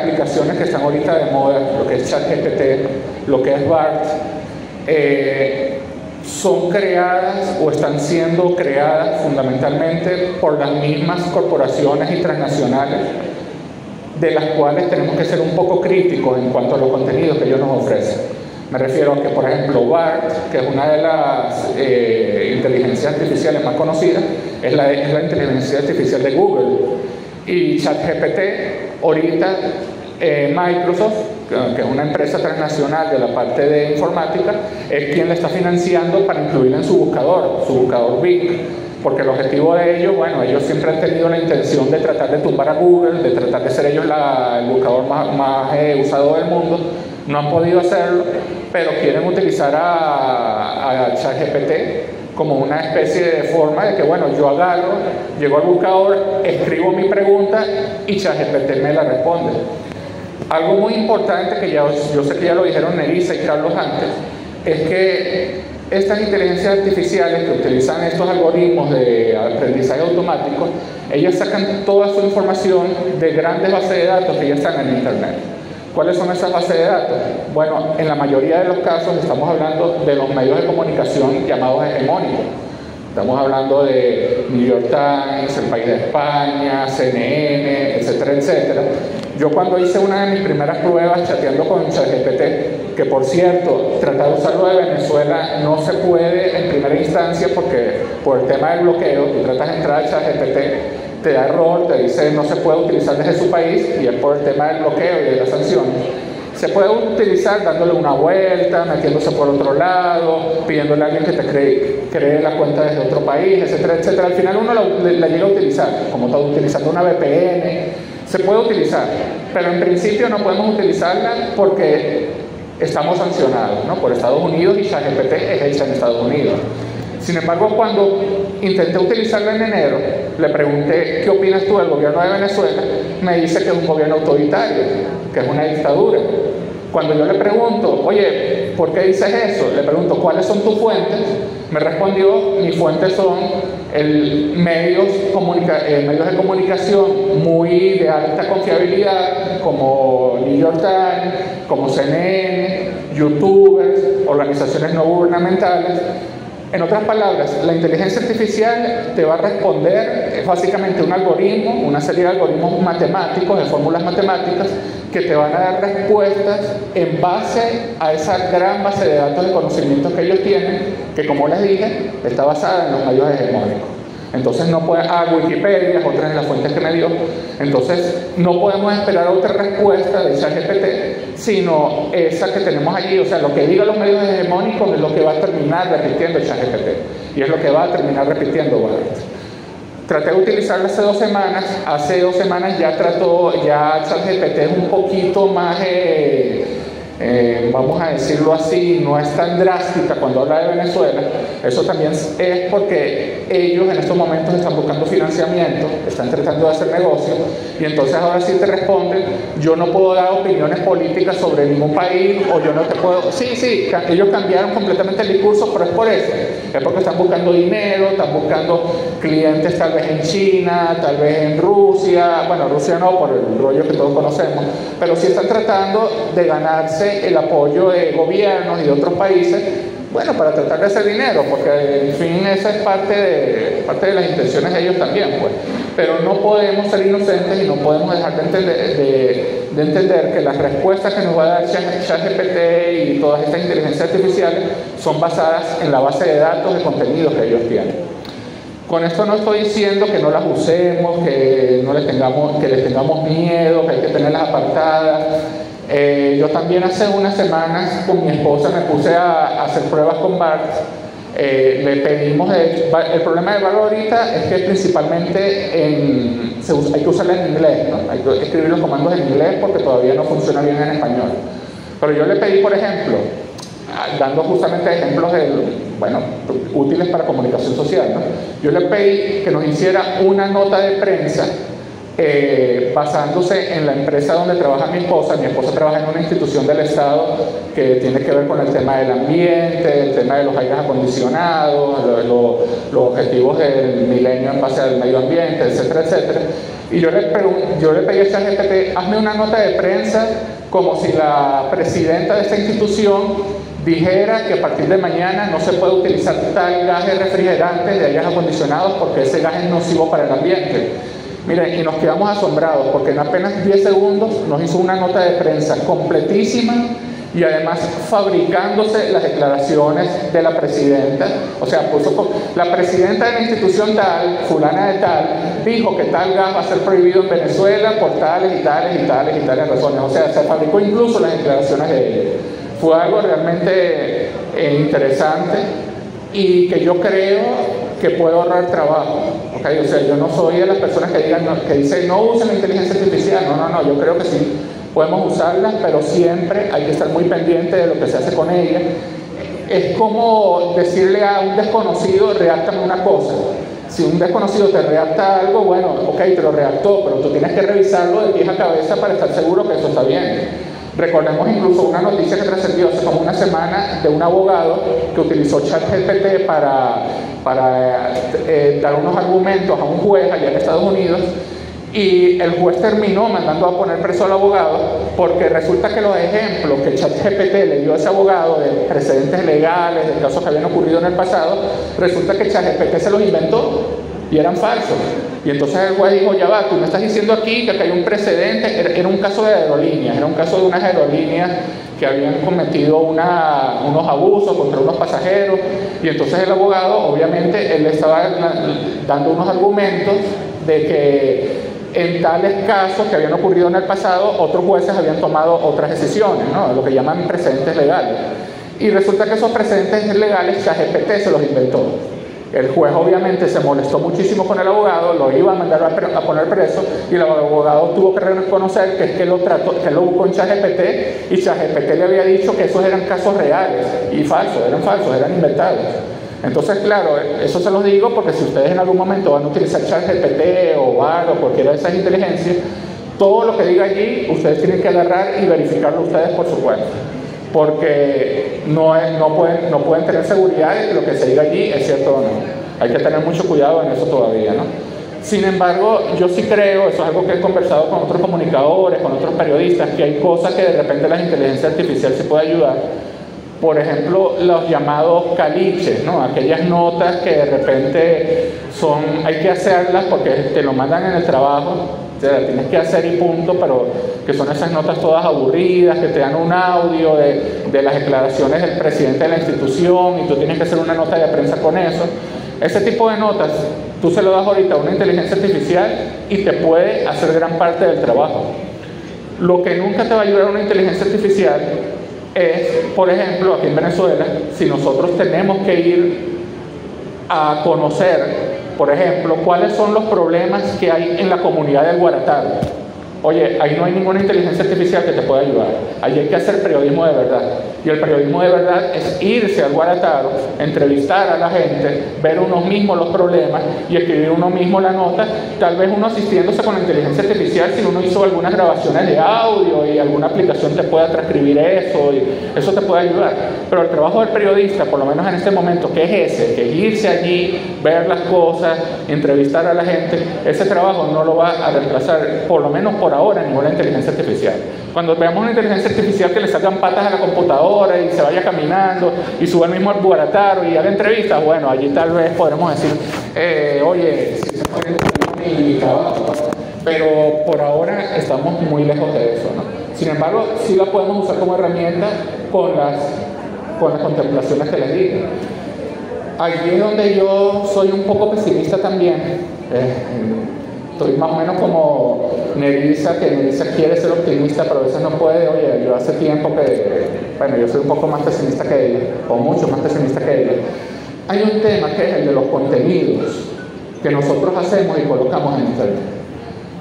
aplicaciones que están ahorita de moda, lo que es ChatGPT, lo que es Bard, son creadas o están siendo creadas fundamentalmente por las mismas corporaciones y transnacionales, de las cuales tenemos que ser un poco críticos en cuanto a los contenidos que ellos nos ofrecen. Me refiero a que, por ejemplo, Bard, que es una de las inteligencias artificiales más conocidas, es la inteligencia artificial de Google. Y ChatGPT, ahorita Microsoft, que es una empresa transnacional de la parte de informática, es quien la está financiando para incluirla en su buscador Bing. Porque el objetivo de ellos, bueno, ellos siempre han tenido la intención de tratar de tumbar a Google, de tratar de ser ellos el buscador más usado del mundo. No han podido hacerlo, pero quieren utilizar a ChatGPT como una especie de forma de que, bueno, yo agarro, llego al buscador, escribo mi pregunta y ChatGPT me la responde. Algo muy importante que yo sé que ya lo dijeron Nerissa y Carlos antes, es que estas inteligencias artificiales que utilizan estos algoritmos de aprendizaje automático, ellas sacan toda su información de grandes bases de datos que ya están en internet. ¿Cuáles son esas bases de datos? Bueno, en la mayoría de los casos estamos hablando de los medios de comunicación llamados hegemónicos. Estamos hablando de New York Times, El País de España, CNN, etcétera, etcétera. Yo cuando hice una de mis primeras pruebas chateando con ChatGPT, que por cierto, tratar de usarlo de Venezuela no se puede en primera instancia porque por el tema del bloqueo, tú tratas de entrar a ChatGPT, te da error, te dice no se puede utilizar desde su país y es por el tema del bloqueo y de las sanciones. Se puede utilizar dándole una vuelta, metiéndose por otro lado, pidiéndole a alguien que te cree la cuenta desde otro país, etcétera, etcétera. Al final uno la llega a utilizar, como está utilizando una VPN. Se puede utilizar, pero en principio no podemos utilizarla porque estamos sancionados, ¿no?, por Estados Unidos, y ChatGPT es hecha en Estados Unidos. Sin embargo, cuando intenté utilizarla en enero, le pregunté, ¿qué opinas tú del gobierno de Venezuela? Me dice que es un gobierno autoritario, que es una dictadura. Cuando yo le pregunto, oye, ¿por qué dices eso? Le pregunto, ¿cuáles son tus fuentes? Me respondió, mis fuentes son medios de comunicación muy de alta confiabilidad, como New York Times, como CNN, youtubers, organizaciones no gubernamentales. En otras palabras, la inteligencia artificial te va a responder, es básicamente un algoritmo, una serie de algoritmos matemáticos, de fórmulas matemáticas, que te van a dar respuestas en base a esa gran base de datos de conocimientos que ellos tienen, que como les dije, está basada en los medios hegemónicos. Entonces no puede, Wikipedia es otra de las fuentes que me dio. Entonces no podemos esperar otra respuesta de ChatGPT, sino esa que tenemos allí. O sea, lo que digan los medios hegemónicos es lo que va a terminar repitiendo ChatGPT, y es lo que va a terminar repitiendo Bard. Traté de utilizarlo hace dos semanas ya ChatGPT es un poquito más, vamos a decirlo así, no es tan drástica cuando habla de Venezuela. Eso también es porque ellos en estos momentos están buscando financiamiento, están tratando de hacer negocios, y entonces ahora sí te responden, yo no puedo dar opiniones políticas sobre ningún país, o yo no te puedo... Sí, ellos cambiaron completamente el discurso, pero es por eso. Es porque están buscando dinero, están buscando clientes tal vez en China, tal vez en Rusia, bueno, Rusia no, por el rollo que todos conocemos, pero sí están tratando de ganarse el apoyo de gobiernos y de otros países, bueno, para tratar de hacer dinero, porque en fin, esa es parte de las intenciones de ellos también, pues. Pero no podemos ser inocentes y no podemos dejar de entender que las respuestas que nos va a dar ChatGPT y todas estas inteligencias artificiales son basadas en la base de datos de contenidos que ellos tienen. Con esto no estoy diciendo que no las usemos, que les tengamos miedo, que hay que tenerlas apartadas. Yo también hace unas semanas con mi esposa me puse a hacer pruebas con Bard. Le pedimos, el problema de Bard ahorita es que principalmente hay que usarla en inglés, ¿no? Hay que escribir los comandos en inglés porque todavía no funciona bien en español. Pero yo le pedí, por ejemplo, dando justamente ejemplos útiles para comunicación social, ¿no?, yo le pedí que nos hiciera una nota de prensa basándose en la empresa donde trabaja mi esposa. Mi esposa trabaja en una institución del Estado que tiene que ver con el tema del ambiente, el tema de los aires acondicionados, los objetivos del milenio en base al medio ambiente, etcétera, etcétera. Y yo le pedí a ChatGPT, hazme una nota de prensa como si la presidenta de esta institución dijera que a partir de mañana no se puede utilizar tal gas de refrigerante de aires acondicionados porque ese gas es nocivo para el ambiente. Miren, y nos quedamos asombrados porque en apenas 10 segundos nos hizo una nota de prensa completísima y además fabricándose las declaraciones de la presidenta. O sea, puso la presidenta de la institución tal, fulana de tal, dijo que tal gas va a ser prohibido en Venezuela por tales y tales y tales y tales razones. O sea, se fabricó incluso las declaraciones de ella. Fue algo realmente interesante y que yo creo que puede ahorrar trabajo, ¿okay? O sea, yo no soy de las personas que dicen no usen la inteligencia artificial. No, yo creo que sí podemos usarlas, pero siempre hay que estar muy pendiente de lo que se hace con ellas. Es como decirle a un desconocido, redáctame una cosa. Si un desconocido te redacta algo, bueno, ok, te lo redactó, pero tú tienes que revisarlo de pies a cabeza para estar seguro que eso está bien. Recordemos incluso una noticia que trascendió hace como una semana de un abogado que utilizó ChatGPT para dar unos argumentos a un juez allá en Estados Unidos y el juez terminó mandando a poner preso al abogado, porque resulta que los ejemplos que ChatGPT le dio a ese abogado de precedentes legales, de casos que habían ocurrido en el pasado, resulta que ChatGPT se los inventó y eran falsos. Y entonces el juez dijo, ya va, tú me estás diciendo aquí que acá hay un precedente, era un caso de aerolíneas, era un caso de unas aerolíneas que habían cometido unos abusos contra unos pasajeros, y entonces el abogado, obviamente, él estaba dando unos argumentos de que en tales casos que habían ocurrido en el pasado, otros jueces habían tomado otras decisiones, ¿no? Lo que llaman precedentes legales. Y resulta que esos precedentes legales ChatGPT se los inventó. El juez obviamente se molestó muchísimo con el abogado, lo iba a mandar a poner preso, y el abogado tuvo que reconocer que es que lo buscó en ChatGPT, y ChatGPT le había dicho que esos eran casos reales y falsos, eran inventados. Entonces, claro, eso se los digo porque si ustedes en algún momento van a utilizar ChatGPT o Bard o cualquiera de esas inteligencias, todo lo que diga allí, ustedes tienen que agarrar y verificarlo ustedes por su cuenta, porque no pueden tener seguridad de que lo que se diga allí es cierto o no. Hay que tener mucho cuidado en eso todavía, ¿no? Sin embargo, yo sí creo, eso es algo que he conversado con otros comunicadores, con otros periodistas, que hay cosas que de repente la inteligencia artificial se puede ayudar. Por ejemplo, los llamados caliches, ¿no? Aquellas notas que de repente hay que hacerlas porque te lo mandan en el trabajo, te la tienes que hacer y punto, pero que son esas notas todas aburridas, que te dan un audio de las declaraciones del presidente de la institución y tú tienes que hacer una nota de prensa con eso. Ese tipo de notas, tú se lo das ahorita a una inteligencia artificial y te puede hacer gran parte del trabajo. Lo que nunca te va a ayudar una inteligencia artificial es, por ejemplo, aquí en Venezuela, si nosotros tenemos que ir a conocer, por ejemplo, cuáles son los problemas que hay en la comunidad del Guaratá. Oye, ahí no hay ninguna inteligencia artificial que te pueda ayudar. Allí hay que hacer periodismo de verdad. Y el periodismo de verdad es irse al Guarataro, entrevistar a la gente, ver uno mismo los problemas y escribir uno mismo la nota. Tal vez uno asistiéndose con la inteligencia artificial, si uno hizo algunas grabaciones de audio y alguna aplicación te pueda transcribir eso, y eso te puede ayudar. Pero el trabajo del periodista, por lo menos en este momento, que es ese, que es irse allí, ver las cosas, entrevistar a la gente, ese trabajo no lo va a reemplazar, por lo menos por ahora, ninguna inteligencia artificial. Cuando veamos una inteligencia artificial que le sacan patas a la computadora y se vaya caminando y suba el mismo al Guarataro y haga entrevistas, bueno, allí tal vez podremos decir, oye, si se puede entender mi trabajo, pero por ahora estamos muy lejos de eso, ¿no? Sin embargo, sí la podemos usar como herramienta con las contemplaciones que les digo. Allí es donde yo soy un poco pesimista también. Estoy más o menos como Nerissa, que Nerissa quiere ser optimista, pero a veces no puede. Oye, yo hace tiempo que, bueno, yo soy un poco más pesimista que ella, o mucho más pesimista que ella. Hay un tema que es el de los contenidos que nosotros hacemos y colocamos en Internet.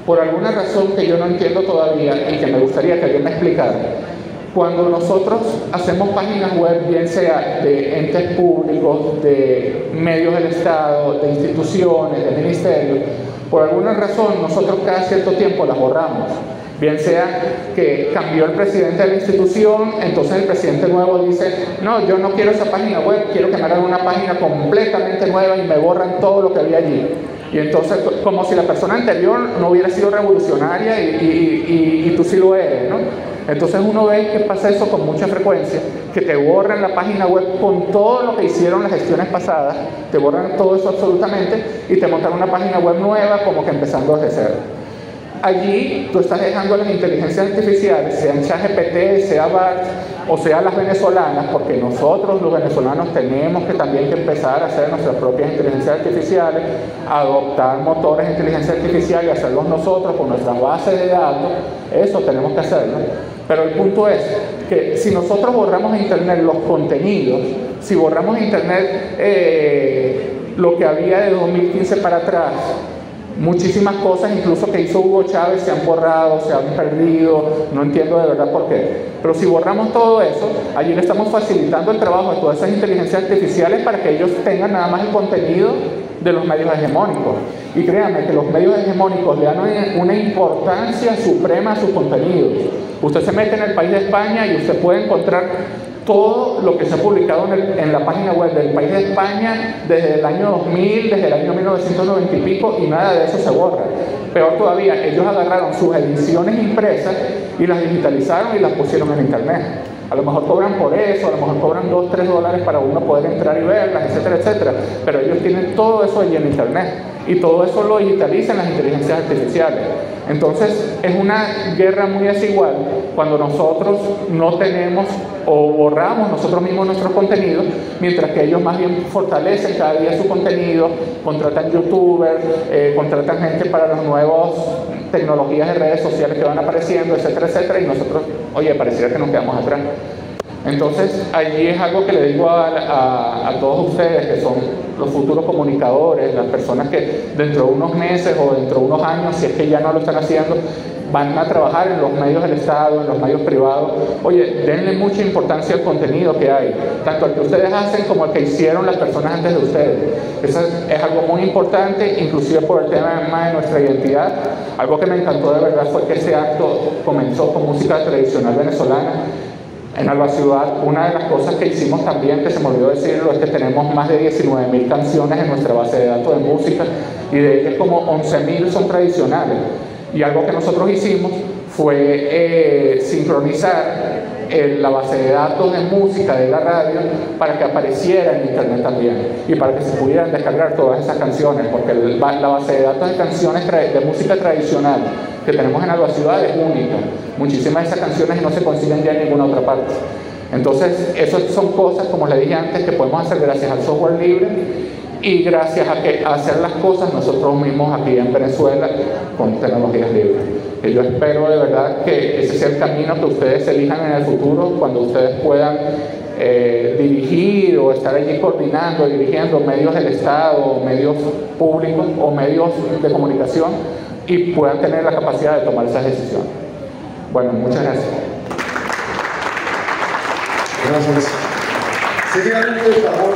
Por alguna razón que yo no entiendo todavía y que me gustaría que alguien me explicara, cuando nosotros hacemos páginas web, bien sea de entes públicos, de medios del Estado, de instituciones, de ministerios, por alguna razón nosotros cada cierto tiempo las borramos. Bien sea que cambió el presidente de la institución, entonces el presidente nuevo dice, no, yo no quiero esa página web, quiero que me hagan una página completamente nueva y me borran todo lo que había allí. Y entonces, como si la persona anterior no hubiera sido revolucionaria y tú sí lo eres, ¿no? Entonces uno ve que pasa eso con mucha frecuencia, que te borran la página web con todo lo que hicieron las gestiones pasadas, te borran todo eso absolutamente y te montan una página web nueva como que empezando desde cero. Allí tú estás dejando a las inteligencias artificiales, sean ChatGPT, sea Bard o sea las venezolanas, porque nosotros los venezolanos tenemos que también empezar a hacer nuestras propias inteligencias artificiales, adoptar motores de inteligencia artificial y hacerlos nosotros con nuestras bases de datos. Eso tenemos que hacerlo. Pero el punto es que si nosotros borramos en Internet los contenidos, si borramos en Internet lo que había de 2015 para atrás, muchísimas cosas, incluso que hizo Hugo Chávez, se han borrado, se han perdido, no entiendo de verdad por qué. Pero si borramos todo eso, allí le estamos facilitando el trabajo a todas esas inteligencias artificiales para que ellos tengan nada más el contenido de los medios hegemónicos. Y créanme que los medios hegemónicos le dan una importancia suprema a sus contenidos. Usted se mete en el país de España y usted puede encontrar todo lo que se ha publicado en la página web del país de España desde el año 2000, desde el año 1990 y pico, y nada de eso se borra. Peor todavía, ellos agarraron sus ediciones impresas y las digitalizaron y las pusieron en internet. A lo mejor cobran por eso, a lo mejor cobran $2, $3 para uno poder entrar y verlas, etcétera, etcétera. Pero ellos tienen todo eso allí en internet y todo eso lo digitalizan las inteligencias artificiales. Entonces es una guerra muy desigual cuando nosotros no tenemos o borramos nosotros mismos nuestros contenidos, mientras que ellos más bien fortalecen cada día su contenido, contratan youtubers, contratan gente para las nuevas tecnologías de redes sociales que van apareciendo, etcétera, etcétera, y nosotros, oye, pareciera que nos quedamos atrás. Entonces allí es algo que le digo a todos ustedes que son los futuros comunicadores, las personas que dentro de unos meses o dentro de unos años, si es que ya no lo están haciendo, van a trabajar en los medios del Estado, en los medios privados. Oye, denle mucha importancia al contenido que hay, tanto al que ustedes hacen como al que hicieron las personas antes de ustedes. Eso es algo muy importante, inclusive por el tema de nuestra identidad. Algo que me encantó de verdad fue que ese acto comenzó con música tradicional venezolana. En Alba Ciudad, una de las cosas que hicimos también, que se me olvidó decirlo, es que tenemos más de 19.000 canciones en nuestra base de datos de música, y de ellas como 11.000 son tradicionales. Y algo que nosotros hicimos fue sincronizar la base de datos de música de la radio para que apareciera en internet también y para que se pudieran descargar todas esas canciones, porque la base de datos de canciones de música tradicional que tenemos en Alba Ciudad es única. Muchísimas de esas canciones no se consiguen ya en ninguna otra parte. Entonces, esas son cosas, como les dije antes, que podemos hacer gracias al software libre y gracias a que hacer las cosas nosotros mismos aquí en Venezuela con tecnologías libres. Que yo espero de verdad que ese sea el camino que ustedes elijan en el futuro, cuando ustedes puedan dirigir o estar allí coordinando, dirigiendo medios del Estado, medios públicos o medios de comunicación, y puedan tener la capacidad de tomar esas decisiones. Bueno, muchas gracias. Gracias. Seguidamente estamos a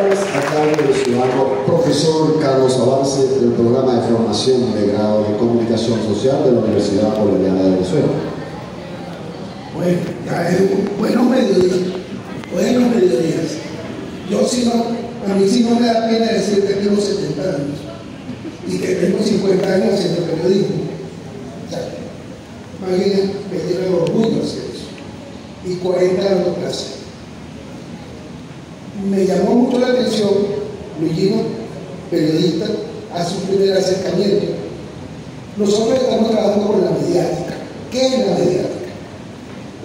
cargo del ciudadano profesor Carlos Zavarce del programa de formación de grado de comunicación social de la Universidad Bolivariana de Venezuela. Bueno, buenos mediodías. A mí sí no me da pena decir que tengo 70 años y que tengo 50 años haciendo periodismo. O sea, imagínense, me tiene el orgullo hacer eso. Y 40 dando clases. Me llamó mucho la atención Luigino, periodista, a su primer acercamiento. Nosotros estamos trabajando con la mediática. ¿Qué es la mediática?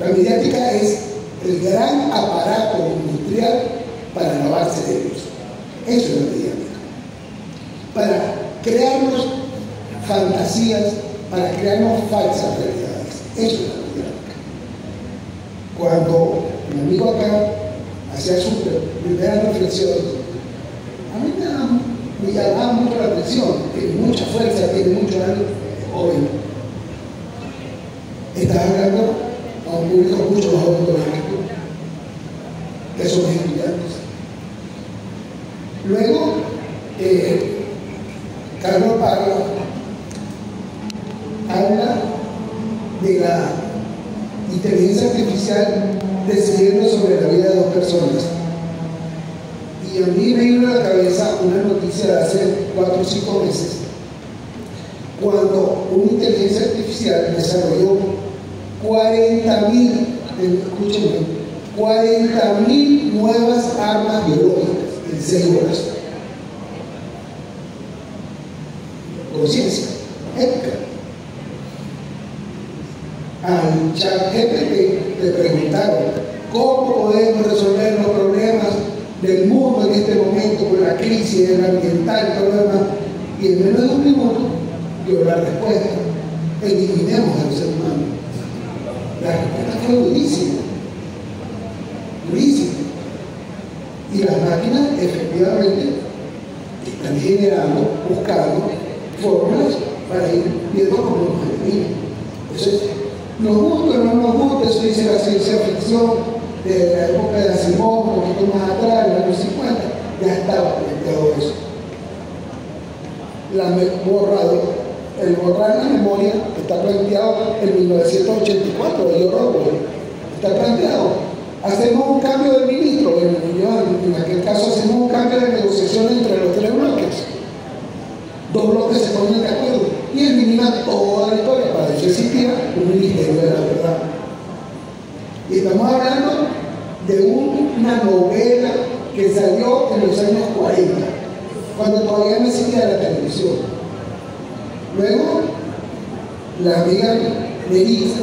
La mediática es el gran aparato industrial para lavar cerebros. Eso es la mediática. Para crearnos fantasías, para crearnos falsas realidades. Eso es la mediática. Cuando mi amigo acá hacía su primera reflexión, a mí me llamaba mucho la atención. Tiene mucha fuerza, tiene mucho ánimo, joven. Estás hablando a un público mucho más joven que son estudiantes. Luego, Carlos Parra habla de la inteligencia artificial decidiendo sobre la vida de dos personas. Y a mí me vino a la cabeza una noticia de hace 4 o 5 meses, cuando una inteligencia artificial desarrolló 40.000 nuevas armas biológicas en 6 horas. Conciencia, ética. Al ChatGPT le preguntaron cómo podemos resolver los problemas del mundo en este momento con la crisis ambiental y todo lo demás, y en menos de un minuto dio la respuesta: eliminemos al ser humano. La respuesta fue durísima, y las máquinas efectivamente están generando, buscando fórmulas para ir viendo cómo nos eliminan. Entonces, nos gusta o no nos gusta, eso dice la ciencia ficción de la época de Asimov, un poquito más atrás, en los años 50, ya estaba planteado eso. El borrar la memoria está planteado en 1984, de Orwell. Está planteado hacemos un cambio de ministro, en aquel caso hacemos un cambio de negociación entre los tres bloques. Dos bloques se ponen de acuerdo y eliminan toda la historia para que existiera un ministerio de la verdad. Y estamos hablando de una novela que salió en los años 40, cuando todavía no existía la televisión. Luego, la amiga Nerissa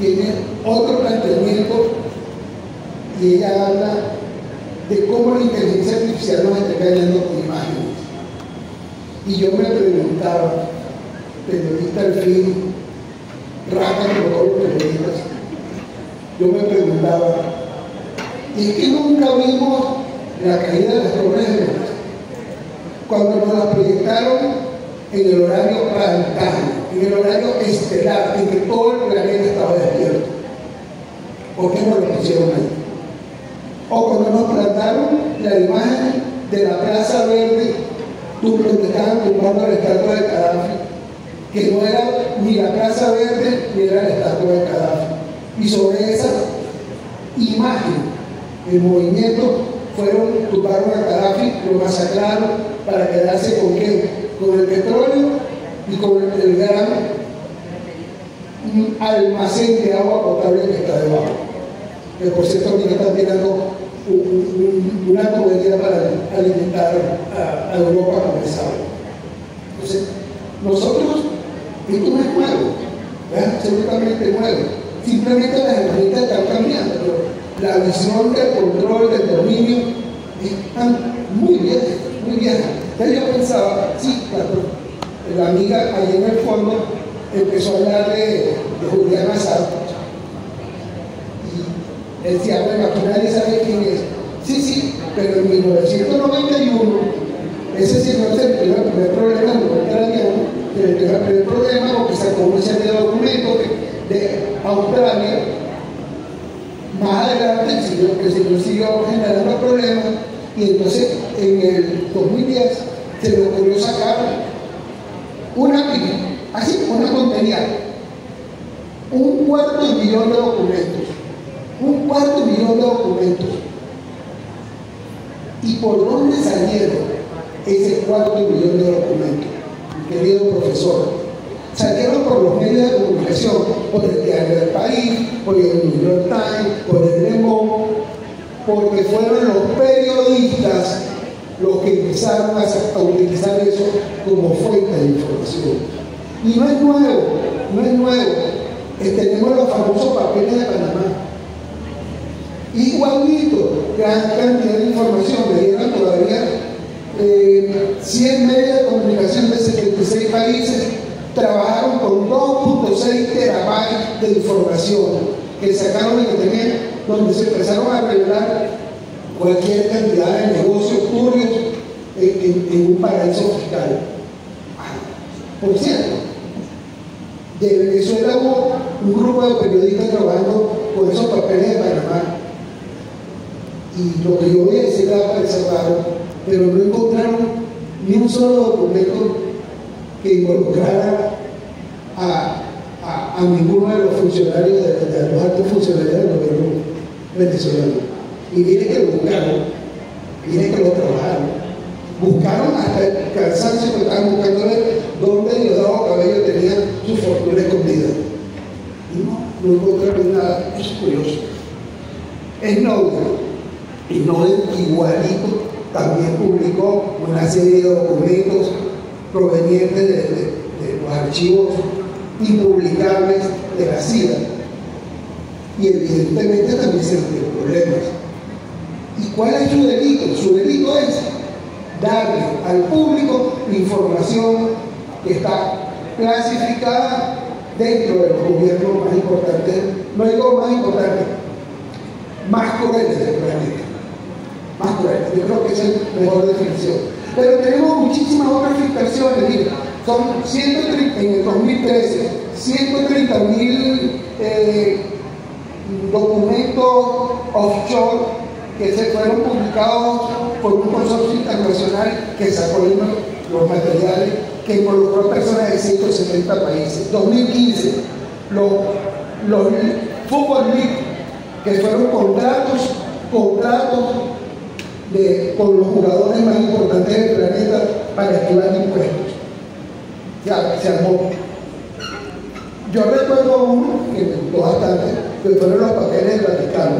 tiene otro planteamiento y ella habla de cómo la inteligencia artificial nos está engañando con imágenes. Y yo me preguntaba, periodista al fin, rata como todos los periodistas, yo me preguntaba, ¿y qué nunca vimos la caída de las Torres Gemelas? Cuando nos la proyectaron en el horario plantario, en el horario estelar, en que todo el planeta estaba despierto. ¿Por qué no lo pusieron ahí? O cuando nos plantaron la imagen de la Plaza Verde, donde estaban tumbando la estatua de Gaddafi, que no era ni la Plaza Verde ni era la estatua de Gaddafi. Y sobre esa imagen, el movimiento, tumbaron a Gaddafi, lo masacraron para quedarse con qué, con el petróleo y con el gran almacén de agua potable que está debajo. Que por cierto, ahorita están tirando una tubería para alimentar a Europa con esa agua. Entonces, nosotros, esto no es nuevo, es absolutamente nuevo. Simplemente las herramientas están cambiando, pero la visión del control, del dominio, están muy viejas, muy viejas. Entonces yo pensaba, sí, la amiga allí en el fondo empezó a hablar de Julian Assange. Y decía, bueno, aquí nadie sabe quién es. Sí, sí, pero en 1991, ese señor se empezó el primer problema, porque sacó un set de documentos de Australia. Más adelante el señor siguió generando problemas y entonces en el 2010 se le ocurrió sacar una contenida, un cuarto millón de documentos. ¿Y por dónde salieron ese cuarto millón de documentos, querido profesor? Salieron por los medios de comunicación, por el Diario del País, por el New York Times, por el Le Monde, porque fueron los periodistas los que empezaron a utilizar eso como fuente de información. Y no es nuevo, no es nuevo. Tenemos los famosos papeles de Panamá. Igualito, gran cantidad de información, me dieron todavía 100 medios de comunicación de 76 países, trabajaron con 2.6 terabytes de información que sacaron de Internet, donde se empezaron a revelar cualquier cantidad de negocios turbios en un paraíso fiscal. Por cierto, de Venezuela hubo un grupo de periodistas trabajando con esos papeles de Panamá. Y lo que yo voy a decir la preservaron, pero no encontraron ni un solo documento que involucrara a ninguno de los funcionarios, de los altos funcionarios del gobierno venezolano. Y miren que lo buscaron, miren que lo trabajaron. Buscaron hasta el cansancio, que estaban buscando dónde Diosdado Cabello tenía su fortuna escondida. Y no encontraron nada, es curioso. Snowden igualito también publicó una serie de documentos provenientes de los archivos impublicables de la CIA. Y evidentemente también se tienen problemas. ¿Y cuál es su delito? Su delito es darle al público información que está clasificada dentro de los gobiernos más importantes, no digo más importantes, más crueles del planeta. Más crueles, yo creo que esa es la mejor definición. Pero tenemos muchísimas otras filtraciones, mira, son 130, en el 2013, 130.000 documentos offshore que se fueron publicados por un consorcio internacional que sacó los materiales, que involucró a personas de 170 países. 2015, los Football League que fueron contratos con los jugadores más importantes del planeta para esquivar impuestos. Ya, se armó. Yo recuerdo uno que me gustó bastante, que fueron los papeles del Vaticano.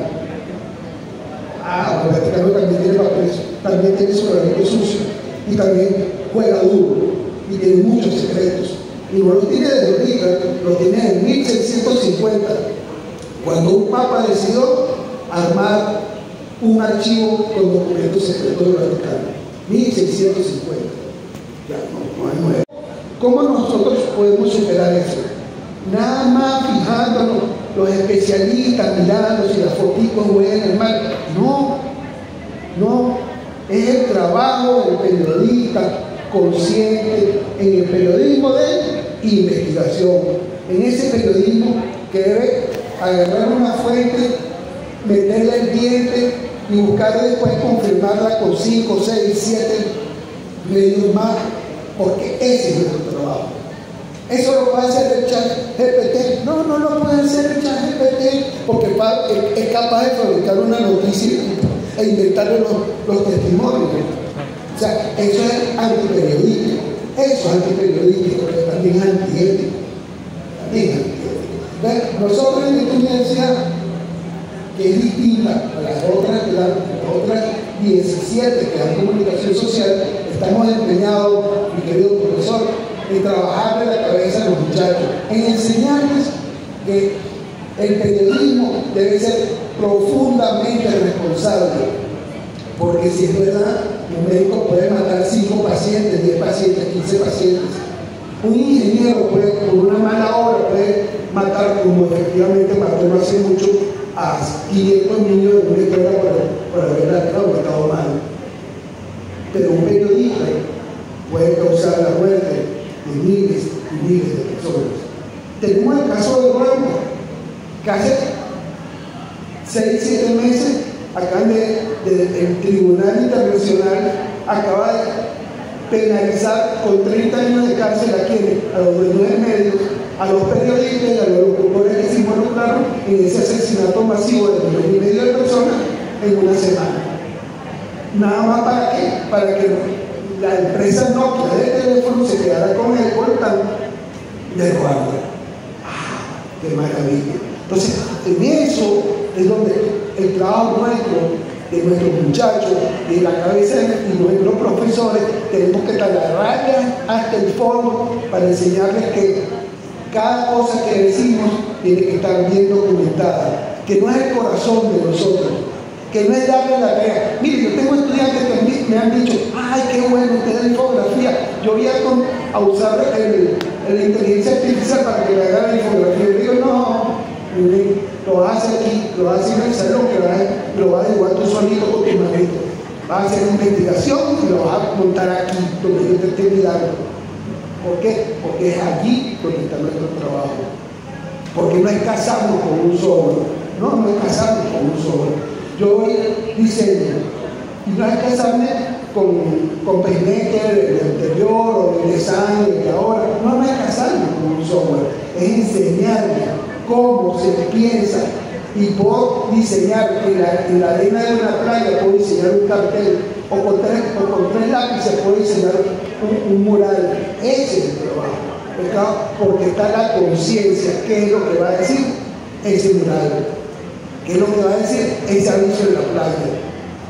Ah, el Vaticano también tiene papeles, también tiene su granito sucio, y también juega duro, y tiene muchos secretos. Y no lo tiene desde ahorita, lo tiene desde 1650, cuando un papa decidió armar un archivo con documentos secretos del Vaticano. 1650. Ya, no hay nuevo. ¿Cómo nosotros podemos superar eso? Nada más fijándonos, los especialistas mirando si las fotos buenas, mal. No, no. Es el trabajo del periodista consciente en el periodismo de investigación. En ese periodismo que debe agarrar una fuente, meterla el diente y buscar después confirmarla con 5, 6, 7 medios más, porque ese es nuestro trabajo. Eso lo puede hacer el ChatGPT. No, no lo puede hacer el ChatGPT porque es capaz de fabricar una noticia e inventar los testimonios. O sea, eso es antiperiodístico. Eso es antiperiodístico, pero también es antiético. También es antiético. Nosotros en esta universidad, que es distinta a las otras 17 que dan comunicación social, estamos empeñados, mi querido profesor, en trabajarle la cabeza a los muchachos, en enseñarles que el periodismo debe ser profundamente responsable, porque si es verdad, un médico puede matar 5 pacientes, 10 pacientes, 15 pacientes. Un ingeniero puede, con una mala obra, puede matar, como efectivamente mató no hace mucho, a 500 niños de una escuela para haber estado mal. Pero un periodista puede causar la muerte de miles y miles de personas. Tenemos el caso de Bard, que hace 6, 7 meses, acá el Tribunal Internacional acaba de penalizar con 30 años de cárcel a quienes, a los dueños de medios, a los periodistas y a los locutores que se involucraron en ese asesinato masivo de 2.500 de personas en una semana. Nada más para que la empresa Nokia de teléfono se quedara con el portal de Ruanda. ¡Ah! ¡Qué maravilla! Entonces, en eso es donde el trabajo nuestro, de nuestros muchachos, de la cabeza de nuestros profesores, tenemos que talarrayas hasta el fondo para enseñarles que cada cosa que decimos tiene que estar bien documentada, que no es el corazón de nosotros, que no es darle la tarea. Mire, yo tengo estudiantes que me han dicho, ay, qué bueno, usted da infografía, yo voy a usar la inteligencia artificial para que me haga la infografía. Yo digo, no. Lo hace aquí, lo hace en el salón, que lo va a igual tú solito con tu maestro. Va a hacer una investigación y lo vas a montar aquí, donde yo te estoy mirando. ¿Por qué? Porque es allí donde está nuestro trabajo. Porque no es casarnos con un solo. No es casarnos con un solo. Yo hoy diseño. Y no es casarme con peinete del anterior o del design de ahora. No es casarme con un solo. Es enseñarme cómo se piensa, y por diseñar en la arena de una playa puedo diseñar un cartel, o con tres lápices puedo diseñar un mural. Ese es el trabajo, ¿verdad? Porque está la conciencia, qué es lo que va a decir ese mural, qué es lo que va a decir ese anuncio en la playa,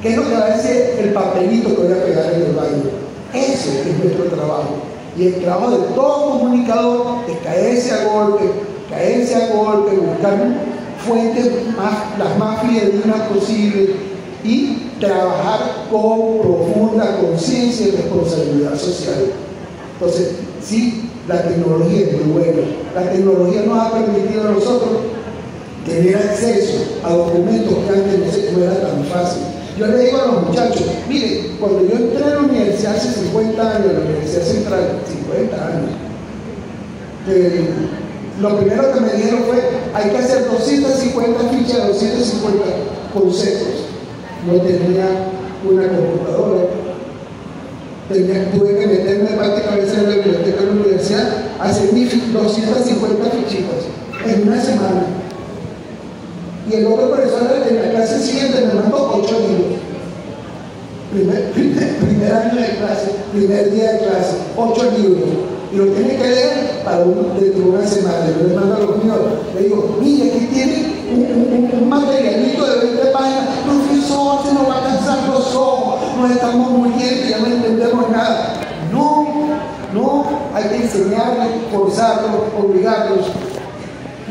qué es lo que va a decir el papelito que voy a pegar en el baño. Eso es nuestro trabajo, y el trabajo de todo comunicador es caerse a golpe, buscar fuentes las más fidedignas posibles y trabajar con profunda conciencia y responsabilidad social. Entonces, sí, la tecnología es muy buena. La tecnología nos ha permitido a nosotros tener acceso a documentos que antes no era tan fácil. Yo le digo a los muchachos, miren, cuando yo entré a la universidad hace 50 años, la Universidad Central, 50 años, lo primero que me dijeron fue, hay que hacer 250 fichas de 250 conceptos. No tenía una computadora. Tuve que meterme prácticamente en la biblioteca de la universidad a hacer 250 fichitas en una semana. y el otro profesor en la clase siguiente me mandó 8 libros. Primer año de clase, primer día de clase, 8 libros. Y lo tiene que leer para dentro de una semana. Yo le mando a los niños, le digo, mira, aquí tiene un materialito de 20 páginas. Profesor, se nos va a cansar los ojos, nos estamos muriendo, ya no entendemos nada. No, hay que enseñarlos, forzarlos, obligarlos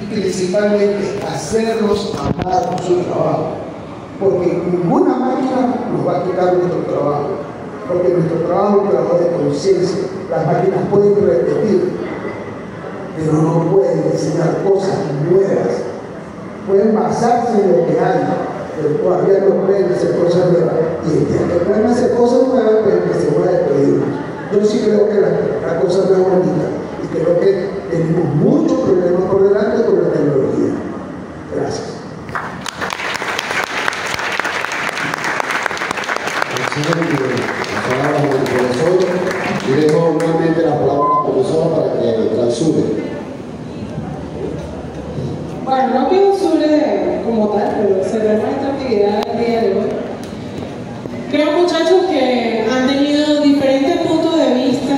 y principalmente hacerlos amar su trabajo, porque ninguna máquina nos va a quitar nuestro trabajo, porque nuestro trabajo es un trabajo de conciencia. Las máquinas pueden repetir, pero no pueden enseñar cosas nuevas. Pueden basarse en lo que hay, pero todavía no pueden hacer cosas nuevas, y el que pueden hacer cosas nuevas, pero que se van a despedir. Yo sí creo que la cosa es más bonita, y creo que tenemos muchos problemas por delante con la tecnología. Gracias. Y dejo nuevamente la palabra a la profesora para que transure. Bueno, no que transure como tal, pero se ve nuestra actividad el día de hoy. Creo, muchachos, que han tenido diferentes puntos de vista,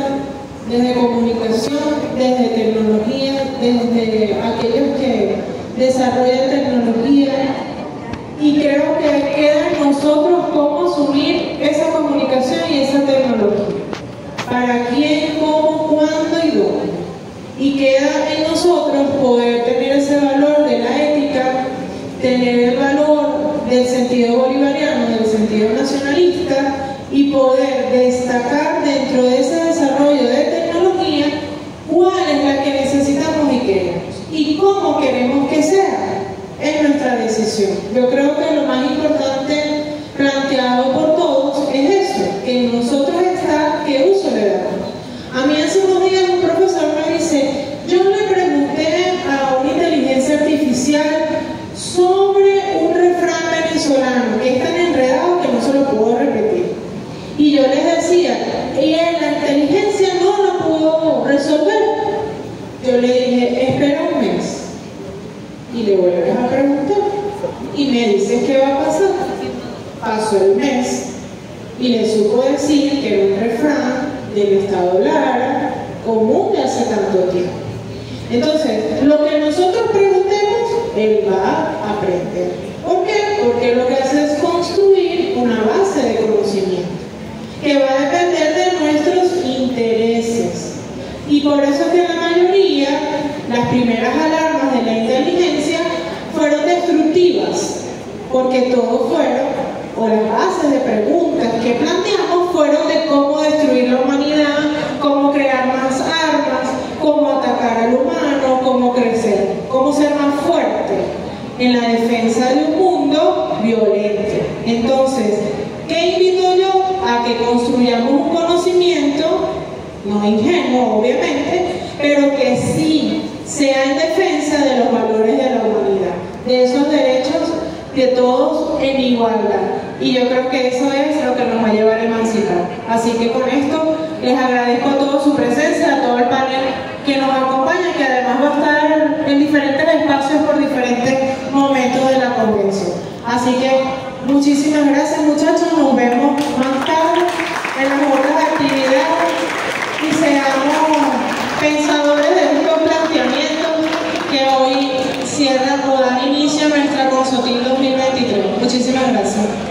desde comunicación, desde tecnología, desde aquellos que desarrollan tecnología, y creo que queda en nosotros cómo asumir esa comunicación y esa tecnología. ¿Para quién, cómo, cuándo y dónde? Y queda en nosotros poder tener ese valor de la ética, tener el valor del sentido bolivariano, del sentido nacionalista, y poder destacar dentro de ese desarrollo de tecnología cuál es la que necesitamos y queremos, y cómo queremos que sea. Es nuestra decisión. Yo creo que lo más importante planteado por todos es eso, que en nosotros está qué uso le damos. A mí hace unos días un profesor me dice, yo le pregunté a una inteligencia artificial sobre un refrán venezolano que es tan enredado que no se lo puedo repetir. Y yo les decía, y la inteligencia no la pudo resolver. Yo le dije, espera un mes. Y le vuelves a preguntar. Y me dices, ¿qué va a pasar? Pasó el mes y le supo decir que era un refrán del estado Lara, común de hace tanto tiempo. Entonces, lo que nosotros preguntemos, él va a aprender. ¿Por qué? Porque lo que hace es construir una base de conocimiento que va a depender de nuestros intereses. Y por eso es que la mayoría, las primeras alarmas de la inteligencia fueron destructivas, porque todos fueron, o las bases de preguntas que planteamos fueron de cómo destruir la humanidad, cómo crear más armas, cómo atacar al humano, cómo crecer, cómo ser más fuerte en la defensa de un mundo violento. Entonces, ¿qué invito yo? A que construyamos un conocimiento, no ingenuo obviamente, pero que sí sea en defensa de los valores de la humanidad, de esos derechos de todos en igualdad. Y yo creo que eso es lo que nos va a llevar a emancipar. Así que con esto les agradezco a todos su presencia, a todo el panel que nos acompaña, que además va a estar en diferentes espacios por diferentes momentos de la convención. Así que muchísimas gracias, muchachos, nos vemos más tarde en las otras actividades y seamos pensadores de estos planteamientos que hoy cierran o dan inicio a nuestra Consotil 2023. Muchísimas gracias.